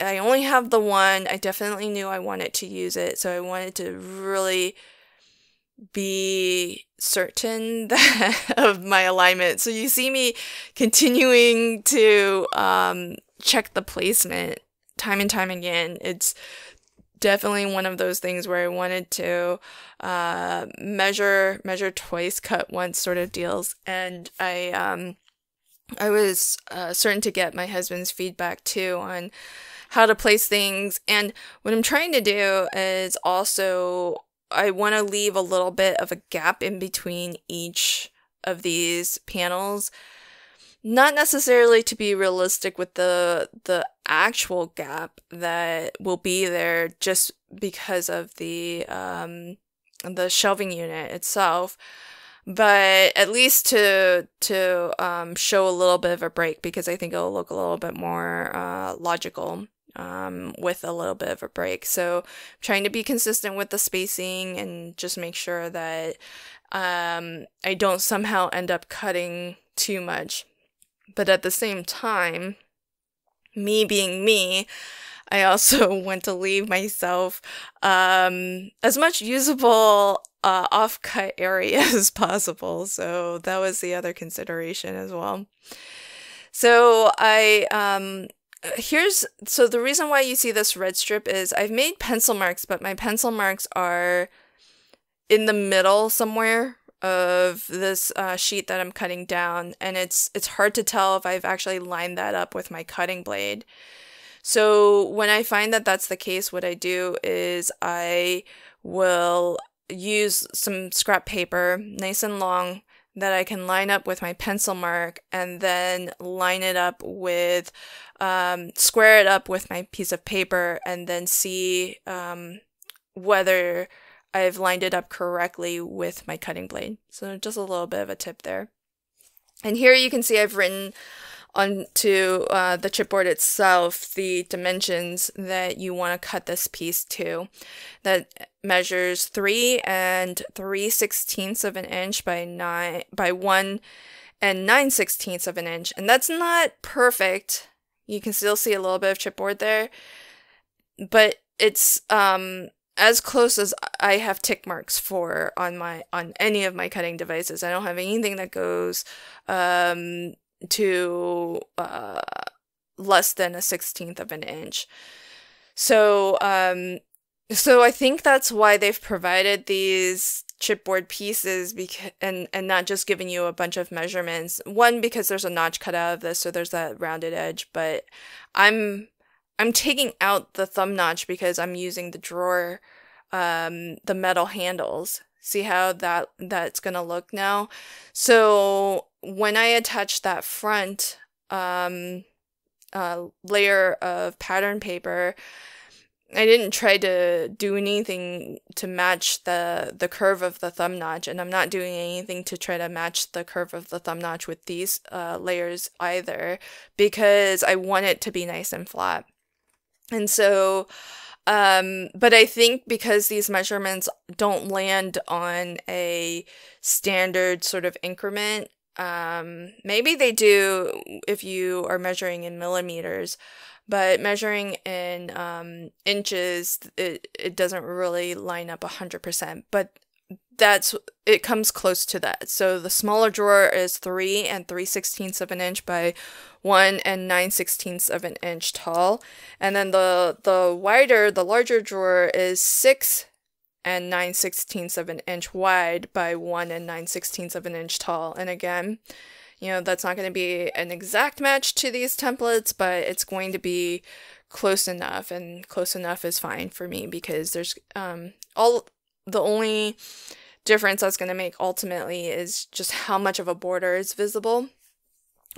only have the one. I definitely knew I wanted to use it, so I wanted to really be certain of my alignment. So you see me continuing to check the placement time and time again. It's definitely one of those things where I wanted to measure twice, cut once sort of deals. And I was certain to get my husband's feedback too on how to place things. And what I'm trying to do is also I want to leave a little bit of a gap in between each of these panels. Not necessarily to be realistic with the actual gap that will be there just because of the shelving unit itself, but at least to show a little bit of a break, because I think it'll look a little bit more logical with a little bit of a break. So I'm trying to be consistent with the spacing and just make sure that I don't somehow end up cutting too much. But at the same time, me being me, I also want to leave myself as much usable off-cut area as possible. So that was the other consideration as well. So so the reason why you see this red strip is I've made pencil marks, but my pencil marks are in the middle somewhere of this sheet that I'm cutting down, and it's hard to tell if I've actually lined that up with my cutting blade. So when I find that that's the case, what I do is I will use some scrap paper, nice and long, that I can line up with my pencil mark, and then line it up with, square it up with my piece of paper, and then see whether I've lined it up correctly with my cutting blade. So just a little bit of a tip there. And here you can see I've written onto the chipboard itself the dimensions that you want to cut this piece to. That measures 3 3/16 of an inch by 1 9/16 of an inch. And that's not perfect. You can still see a little bit of chipboard there, but it's as close as I have tick marks for on any of my cutting devices. I don't have anything that goes to less than 1/16 of an inch. So so I think that's why they've provided these chipboard pieces, and not just giving you a bunch of measurements. One, because there's a notch cut out of this, so there's that rounded edge, but I'm taking out the thumb notch because I'm using the drawer, the metal handles. See how that's gonna look now? So when I attach that front layer of pattern paper, I didn't try to do anything to match the curve of the thumb notch, and I'm not doing anything to try to match the curve of the thumb notch with these layers either, because I want it to be nice and flat. And so, but I think because these measurements don't land on a standard sort of increment, maybe they do if you are measuring in millimeters, but measuring in inches, it doesn't really line up 100%, but it comes close to that. So the smaller drawer is 3 3/16 of an inch by 1 9/16 of an inch tall. And then the larger drawer is 6 9/16 of an inch wide by 1 9/16 of an inch tall. And again, you know, that's not going to be an exact match to these templates, but it's going to be close enough, and close enough is fine for me, because there's the only difference that's going to make ultimately is just how much of a border is visible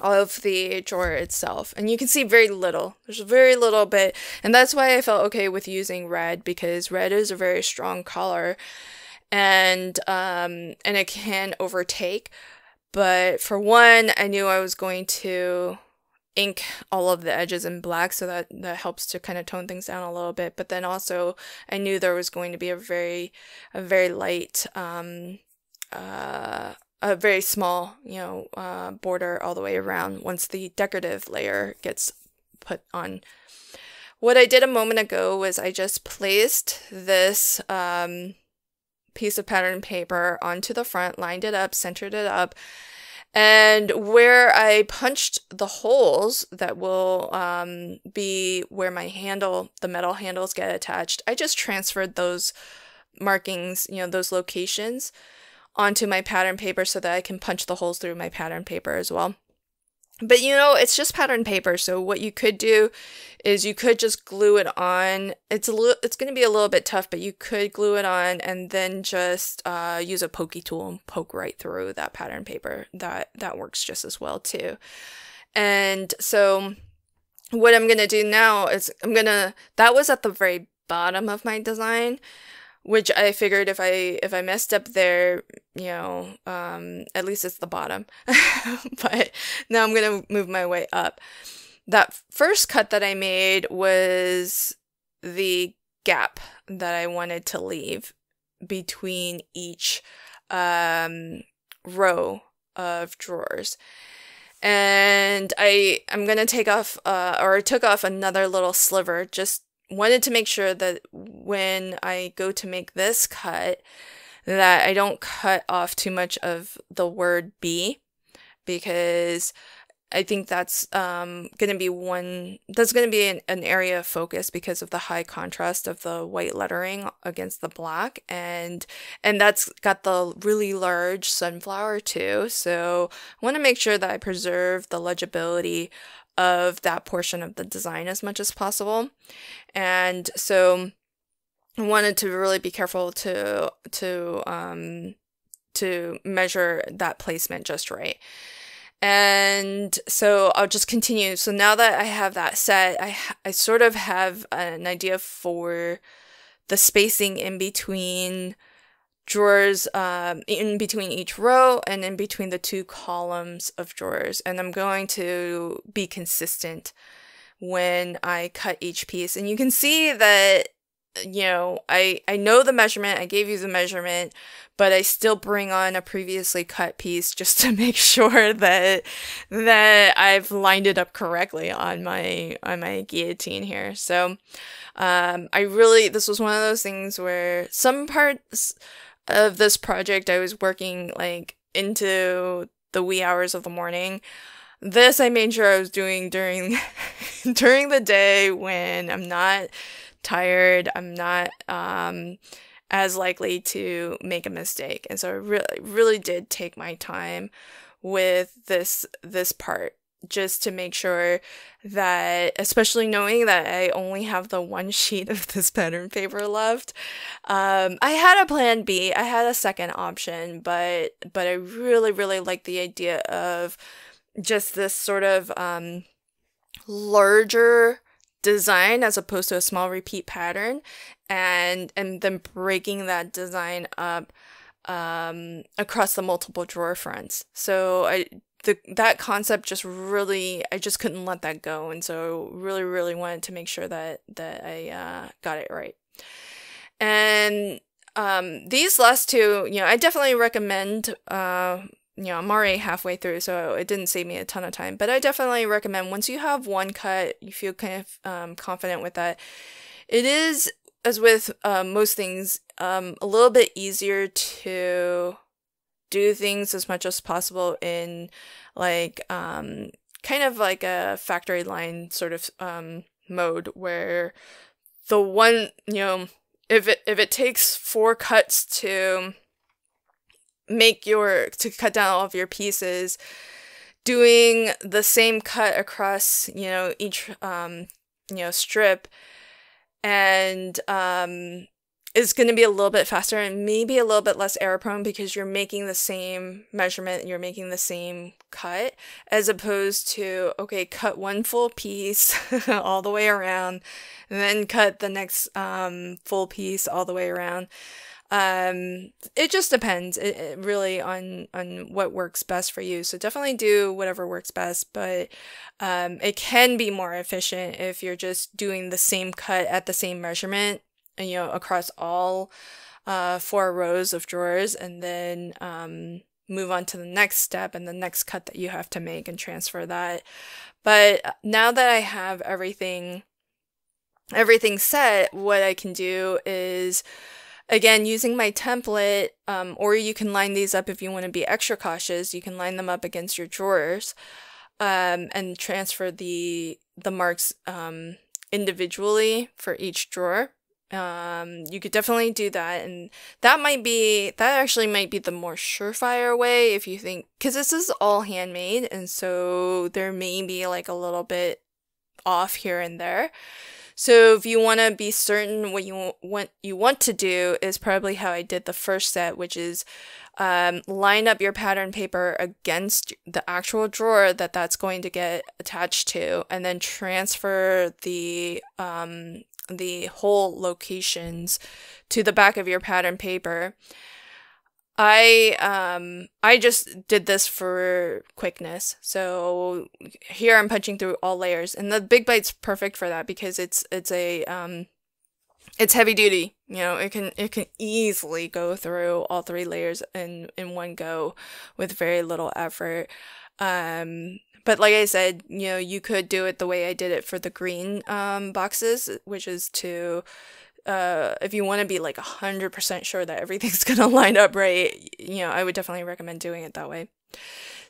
of the drawer itself. And you can see very little. There's a very little bit, and that's why I felt okay with using red, because red is a very strong color, and it can overtake. But for one, I knew I was going to ink all of the edges in black, so that helps to kind of tone things down a little bit. But then also, I knew there was going to be a very light, a very small, you know, border all the way around once the decorative layer gets put on. What I did a moment ago was I just placed this piece of pattern paper onto the front, lined it up, centered it up, and where I punched the holes that will be where my handle, the metal handles, get attached, I just transferred those markings, you know, those locations onto my pattern paper so that I can punch the holes through my pattern paper as well. But you know, it's just pattern paper, so what you could do is you could just glue it on. It's going to be a little bit tough, but you could glue it on and then just use a pokey tool and poke right through that pattern paper. That works just as well too. And so what I'm going to do now is that was at the very bottom of my design, which I figured if I messed up there, you know, at least it's the bottom. But now I'm going to move my way up. That first cut that I made was the gap that I wanted to leave between each row of drawers. And I'm going to take off, or took off another little sliver. Just wanted to make sure that when I go to make this cut, that I don't cut off too much of the word "bee," because I think that's going to be an area of focus because of the high contrast of the white lettering against the black, and that's got the really large sunflower too. So I want to make sure that I preserve the legibility of that portion of the design as much as possible. And so I wanted to really be careful to measure that placement just right. And so I'll just continue. So now that I have that set, I sort of have an idea for the spacing in between drawers, in between each row and in between the two columns of drawers. And I'm going to be consistent when I cut each piece. And you can see that, you know, I know the measurement, I gave you the measurement, but I still bring on a previously cut piece just to make sure that I've lined it up correctly on my guillotine here. So this was one of those things where some parts of this project I was working like into the wee hours of the morning. This I made sure I was doing during during the day when I'm not tired, I'm not as likely to make a mistake. And so I really did take my time with this part, just to make sure that, especially knowing that I only have the one sheet of this pattern paper left, I had a plan B, I had a second option, but I really like the idea of just this sort of larger design as opposed to a small repeat pattern, and then breaking that design up across the multiple drawer fronts. So that concept just really, I just couldn't let that go, and so really wanted to make sure that I got it right. And these last two, you know, I definitely recommend, you know, I'm already halfway through, so it didn't save me a ton of time, but I definitely recommend, once you have one cut, you feel kind of confident with that, it is, as with most things, a little bit easier to do things as much as possible in like kind of like a factory line sort of mode, where the one, you know, if it takes 4 cuts to make to cut down all of your pieces, doing the same cut across, you know, each you know, strip, and is going to be a little bit faster and maybe a little bit less error prone, because you're making the same measurement, you're making the same cut, as opposed to, okay, cut one full piece all the way around and then cut the next full piece all the way around. It just depends it really on what works best for you. So definitely do whatever works best, but it can be more efficient if you're just doing the same cut at the same measurement, you know, across all 4 rows of drawers, and then move on to the next step and the next cut that you have to make and transfer that. But now that I have everything set, what I can do is, again, using my template, or you can line these up if you want to be extra cautious. You can line them up against your drawers, and transfer the marks individually for each drawer. You could definitely do that, and that actually might be the more surefire way if you think, because this is all handmade, and so there may be like a little bit off here and there. So if you want to be certain, what you want to do is probably how I did the first set, which is line up your pattern paper against the actual drawer that's going to get attached to, and then transfer the whole locations to the back of your pattern paper. I just did this for quickness. So here I'm punching through all layers, and the Big Bite's perfect for that because it's heavy duty. You know, it can easily go through all three layers in one go with very little effort. But like I said, you know, you could do it the way I did it for the green boxes, which is to, if you want to be like 100% sure that everything's going to line up right, you know, I would definitely recommend doing it that way.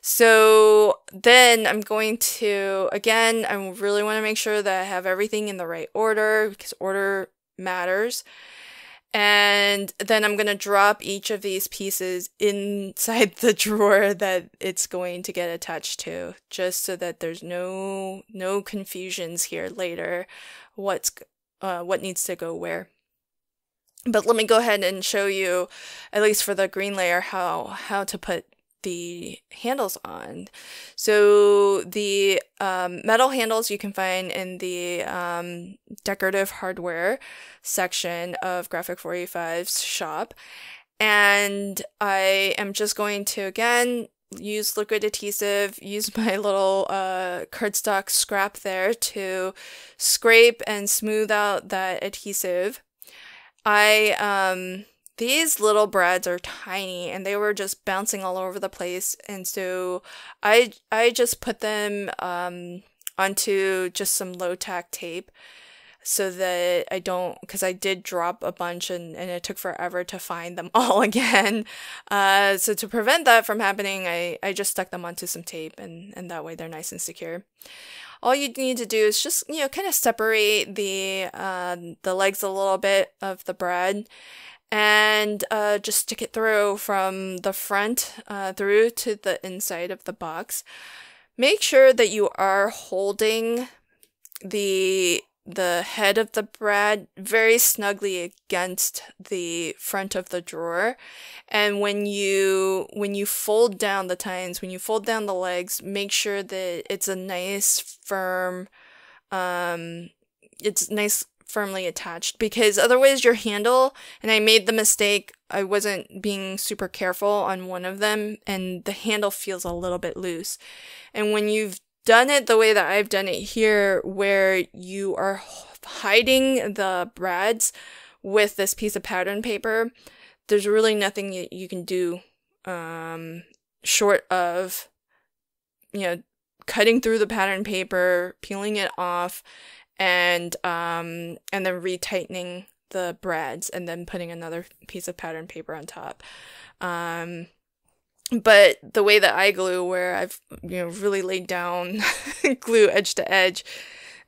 So then I'm going to, again, I really want to make sure that I have everything in the right order because order matters. And then I'm going to drop each of these pieces inside the drawer that it's going to get attached to, just so that there's no confusions here later, what needs to go where. But let me go ahead and show you, at least for the green layer, how to put the handles on. So the metal handles you can find in the decorative hardware section of Graphic 45's shop, and I am just going to again use liquid adhesive, use my little cardstock scrap there to scrape and smooth out that adhesive. These little brads are tiny and they were just bouncing all over the place, and so I just put them onto just some low tack tape so that I don't, because I did drop a bunch and it took forever to find them all again. So to prevent that from happening, I just stuck them onto some tape, and that way they're nice and secure. All you need to do is just, you know, kind of separate the legs a little bit of the brad, and just stick it through from the front through to the inside of the box. Make sure that you are holding the head of the brad very snugly against the front of the drawer, and when you fold down the tines, when you fold down the legs, make sure that it's a nice firm, firmly attached, because otherwise your handle, and I made the mistake, I wasn't being super careful on one of them, and the handle feels a little bit loose. And when you've done it the way that I've done it here, where you are hiding the brads with this piece of pattern paper, there's really nothing you can do short of, you know, cutting through the pattern paper, peeling it off, and then retightening the brads, and then putting another piece of pattern paper on top. But the way that I glue, where I've, you know, really laid down glue edge to edge,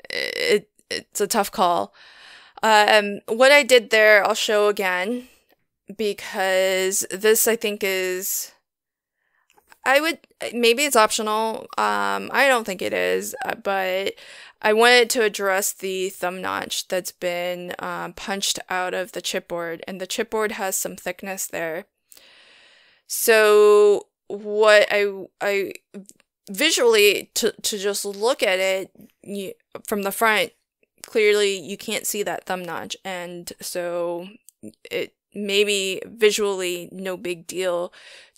it's a tough call. What I did there, I'll show again, because this I think is, maybe it's optional. I don't think it is, but I wanted to address the thumb notch that's been punched out of the chipboard, and the chipboard has some thickness there. So what I visually, to just look at it from the front, clearly you can't see that thumb notch, and so it may be visually no big deal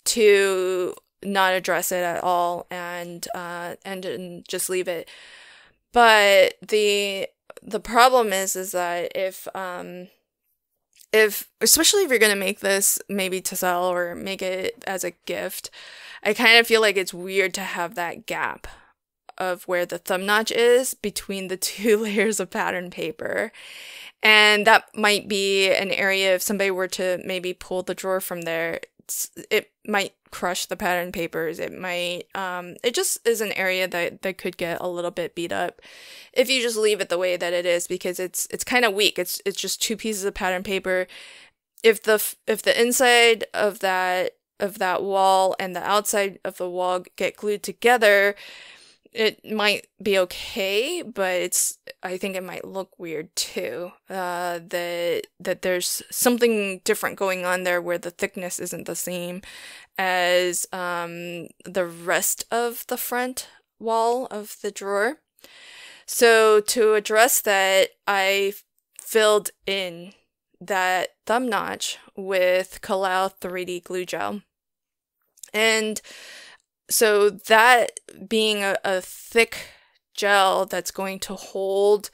to not address it at all and just leave it. But the problem is that if especially if you're gonna make this maybe to sell or make it as a gift, I kind of feel like it's weird to have that gap of where the thumb notch is between the two layers of pattern paper. And that might be an area, if somebody were to maybe pull the drawer from there, it might crush the pattern papers. It might, it just is an area that could get a little bit beat up if you just leave it the way that it is, because it's kind of weak. It's just two pieces of pattern paper. If the inside of that wall and the outside of the wall get glued together, it might be okay, but I think it might look weird too. That there's something different going on there where the thickness isn't the same as the rest of the front wall of the drawer. So to address that, I filled in that thumb notch with Kalal 3D glue gel. And so that being a thick gel that's going to hold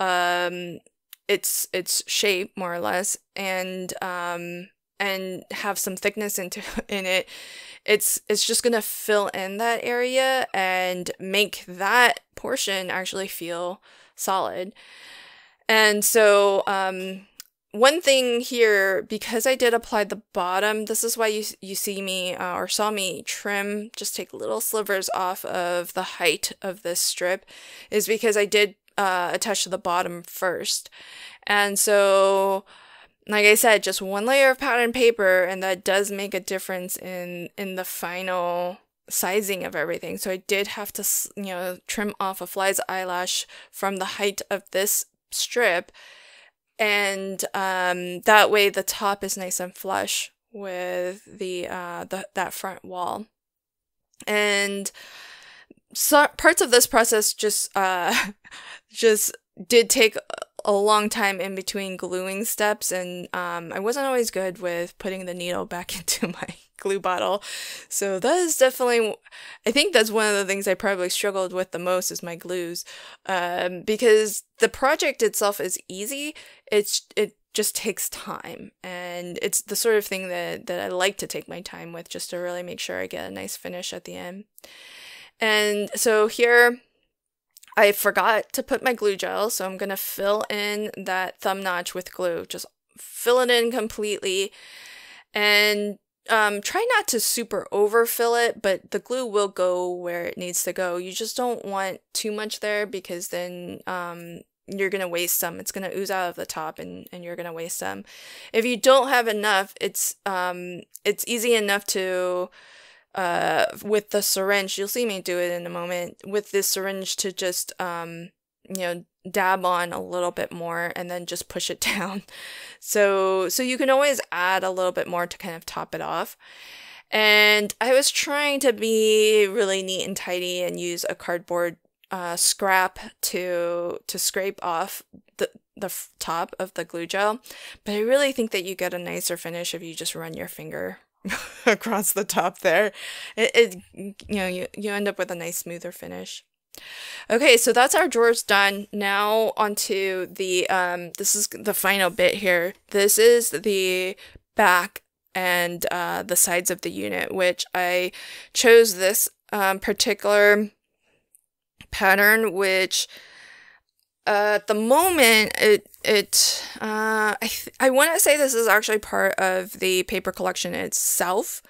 its shape more or less, and have some thickness in it, it's just gonna fill in that area and make that portion actually feel solid. And so one thing here, because I did apply the bottom, this is why you see me or saw me trim, just take little slivers off of the height of this strip, is because I did attach to the bottom first. And so, like I said, just one layer of pattern paper, and that does make a difference in the final sizing of everything. So I did have to, you know, trim off a fly's eyelash from the height of this strip. And that way the top is nice and flush with that front wall. And so parts of this process just did take a long time in between gluing steps, and I wasn't always good with putting the needle back into my glue bottle. So that is definitely, I think that's one of the things I probably struggled with the most, is my glues, because the project itself is easy. It just takes time, and it's the sort of thing that I like to take my time with, just to really make sure I get a nice finish at the end. And so here, I forgot to put my glue gel, so I'm gonna fill in that thumb notch with glue. Just fill it in completely, and try not to super overfill it, but the glue will go where it needs to go. You just don't want too much there, because then you're gonna waste some. It's gonna ooze out of the top, and you're gonna waste some. If you don't have enough, it's easy enough to, with the syringe, you'll see me do it in a moment, with this syringe to just, you know, dab on a little bit more and then just push it down. So you can always add a little bit more to kind of top it off. And I was trying to be really neat and tidy and use a cardboard scrap to scrape off the top of the glue gel. But I really think that you get a nicer finish if you just run your finger across the top there. You end up with a nice smoother finish. Okay, so that's our drawers done. Now onto the this is the final bit here. This is the back and the sides of the unit, which I chose this particular pattern, which at the moment, I want to say this is actually part of the paper collection itself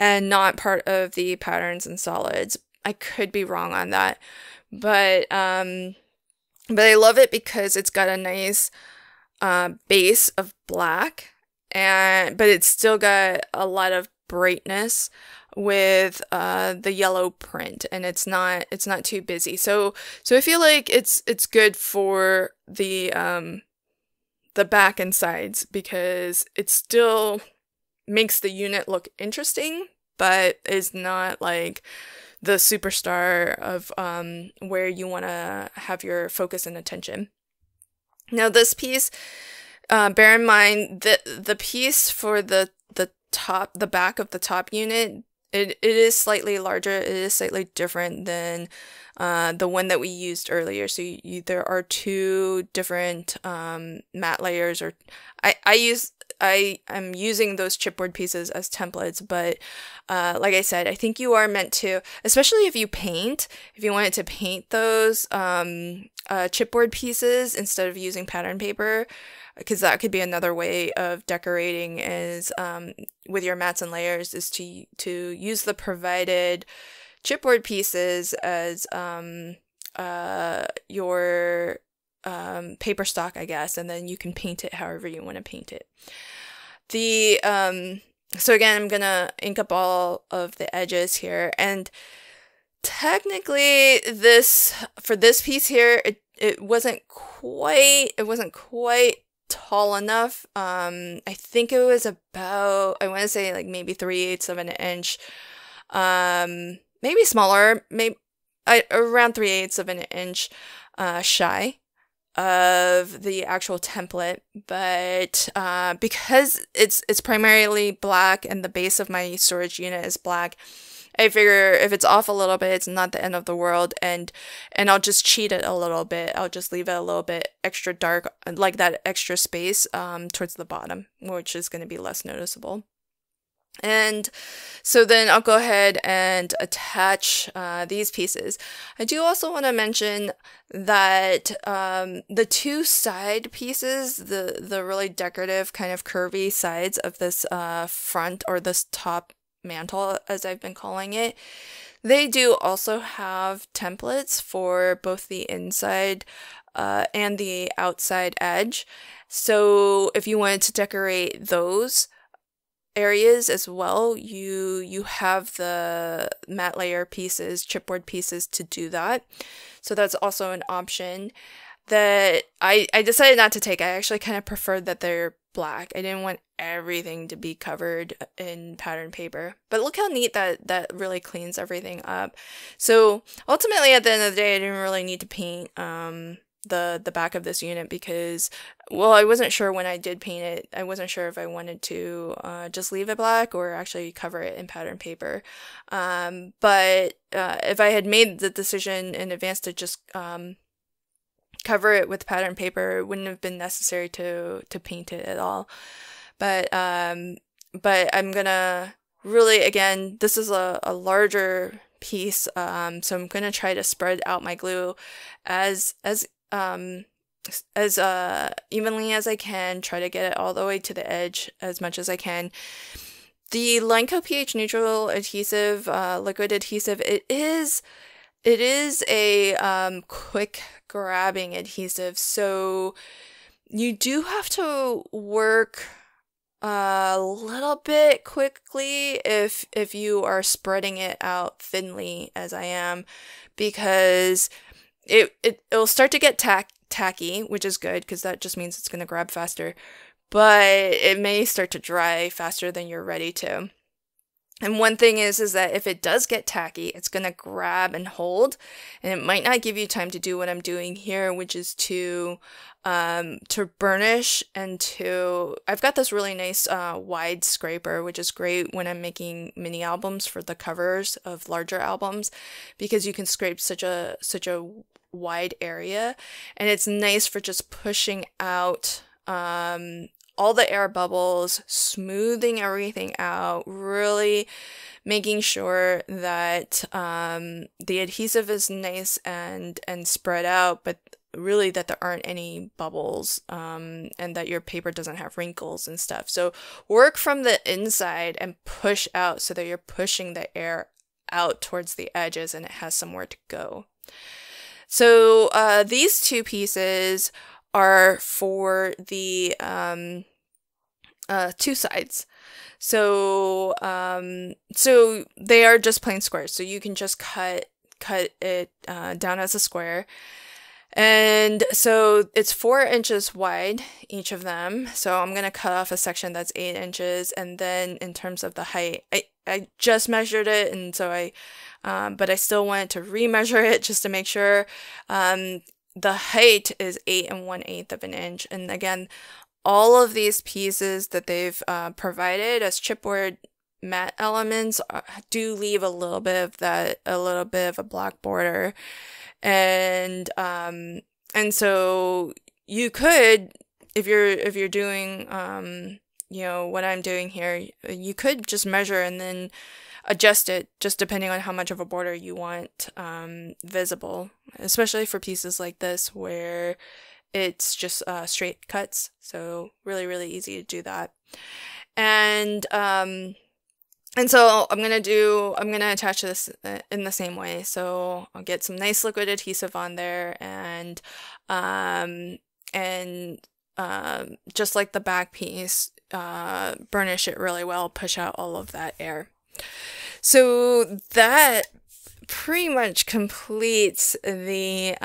and not part of the patterns and solids. I could be wrong on that, but I love it because it's got a nice base of black, but it's still got a lot of brightness with the yellow print, and it's not too busy. So I feel like it's good for the back and sides, because it still makes the unit look interesting, but is not like the superstar of where you want to have your focus and attention. Now this piece, bear in mind that the piece for the back of the top unit, it is slightly larger. It is slightly different than the one that we used earlier. So there are two different matte layers, or I'm using those chipboard pieces as templates, but like I said, I think you are meant to, especially if you paint, if you wanted to paint those chipboard pieces instead of using pattern paper, because that could be another way of decorating is with your mats and layers is to use the provided chipboard pieces as your paper stock, I guess, and then you can paint it however you want to paint it. The so again, I'm gonna ink up all of the edges here, and technically for this piece here it wasn't quite tall enough. I think it was about, I want to say like maybe 3/8 of an inch, maybe smaller, maybe around 3/8 of an inch shy of the actual template. But because it's primarily black and the base of my storage unit is black, I figure if it's off a little bit, it's not the end of the world, and I'll just cheat it a little bit. I'll just leave it a little bit extra dark, like that extra space towards the bottom, which is going to be less noticeable. And so then I'll go ahead and attach these pieces. I do also want to mention that the two side pieces, the really decorative kind of curvy sides of this front or this top mantle, as I've been calling it, they do also have templates for both the inside and the outside edge. So if you wanted to decorate those areas as well, you have the matte layer pieces, chipboard pieces to do that. So that's also an option that I decided not to take. I actually kind of preferred that they're black. I didn't want everything to be covered in pattern paper. But look how neat that really cleans everything up. So ultimately at the end of the day, I didn't really need to paint the back of this unit because, well, I wasn't sure when I did paint it. I wasn't sure if I wanted to just leave it black or actually cover it in pattern paper. But if I had made the decision in advance to just cover it with pattern paper, it wouldn't have been necessary to paint it at all. But I'm gonna really, again, this is a larger piece, so I'm gonna try to spread out my glue as evenly as I can, try to get it all the way to the edge as much as I can. The Lineco pH neutral adhesive, liquid adhesive, it is a quick grabbing adhesive, so you do have to work a little bit quickly if you are spreading it out thinly, as I am, because it'll start to get tacky, which is good because that just means it's going to grab faster, but it may start to dry faster than you're ready to. And one thing is that if it does get tacky, it's going to grab and hold, and it might not give you time to do what I'm doing here, which is to burnish and to, I've got this really nice wide scraper, which is great when I'm making mini albums for the covers of larger albums, because you can scrape such a wide area, and it's nice for just pushing out all the air bubbles, smoothing everything out, really making sure that the adhesive is nice and spread out, but really that there aren't any bubbles, and that your paper doesn't have wrinkles and stuff. So work from the inside and push out so that you're pushing the air out towards the edges and it has somewhere to go. So these two pieces are for the two sides. So so they are just plain squares. So you can just cut it down as a square. And so it's 4 inches wide, each of them. So I'm going to cut off a section that's 8 inches. And then in terms of the height, I just measured it. And so but I still wanted to remeasure it just to make sure. The height is 8 1/8 of an inch. And again, all of these pieces that they've provided as chipboard matte elements do leave a little bit of a black border. And so you could, if you're doing, you know, what I'm doing here, you could just measure and then adjust it just depending on how much of a border you want visible, especially for pieces like this where it's just straight cuts. So really, really easy to do that. And so I'm gonna attach this in the same way. So I'll get some nice liquid adhesive on there, and just like the back piece, burnish it really well, push out all of that air. So that pretty much completes the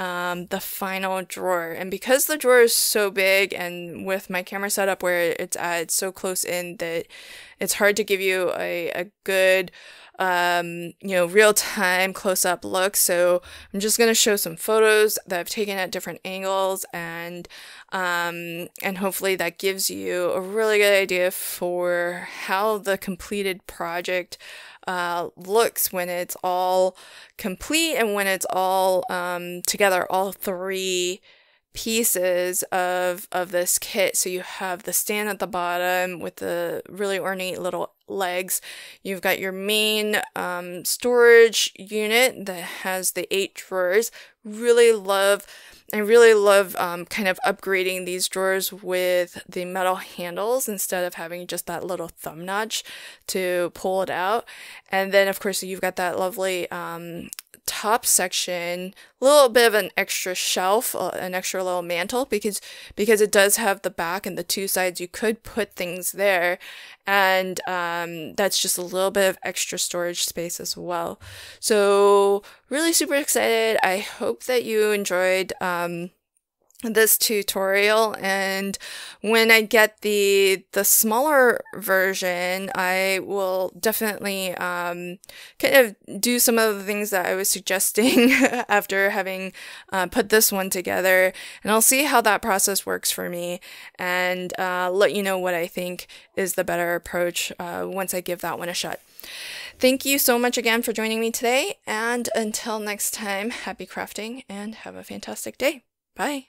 final drawer. And because the drawer is so big, and with my camera setup where it's at, it's so close in that it's hard to give you a good you know, real-time close-up look. So I'm just going to show some photos that I've taken at different angles, and hopefully that gives you a really good idea for how the completed project looks when it's all complete and when it's all together, all three pieces of this kit. So you have the stand at the bottom with the really ornate little legs. You've got your main storage unit that has the 8 drawers. I really love kind of upgrading these drawers with the metal handles instead of having just that little thumb notch to pull it out. And then, of course, you've got that lovely top section, a little bit of an extra shelf, an extra little mantle, because it does have the back and the two sides. You could put things there, and that's just a little bit of extra storage space as well. So really super excited. I hope that you enjoyed this tutorial, and when I get the smaller version, I will definitely kind of do some of the things that I was suggesting after having put this one together, and I'll see how that process works for me, and let you know what I think is the better approach once I give that one a shot. Thank you so much again for joining me today, and until next time, happy crafting and have a fantastic day. Bye!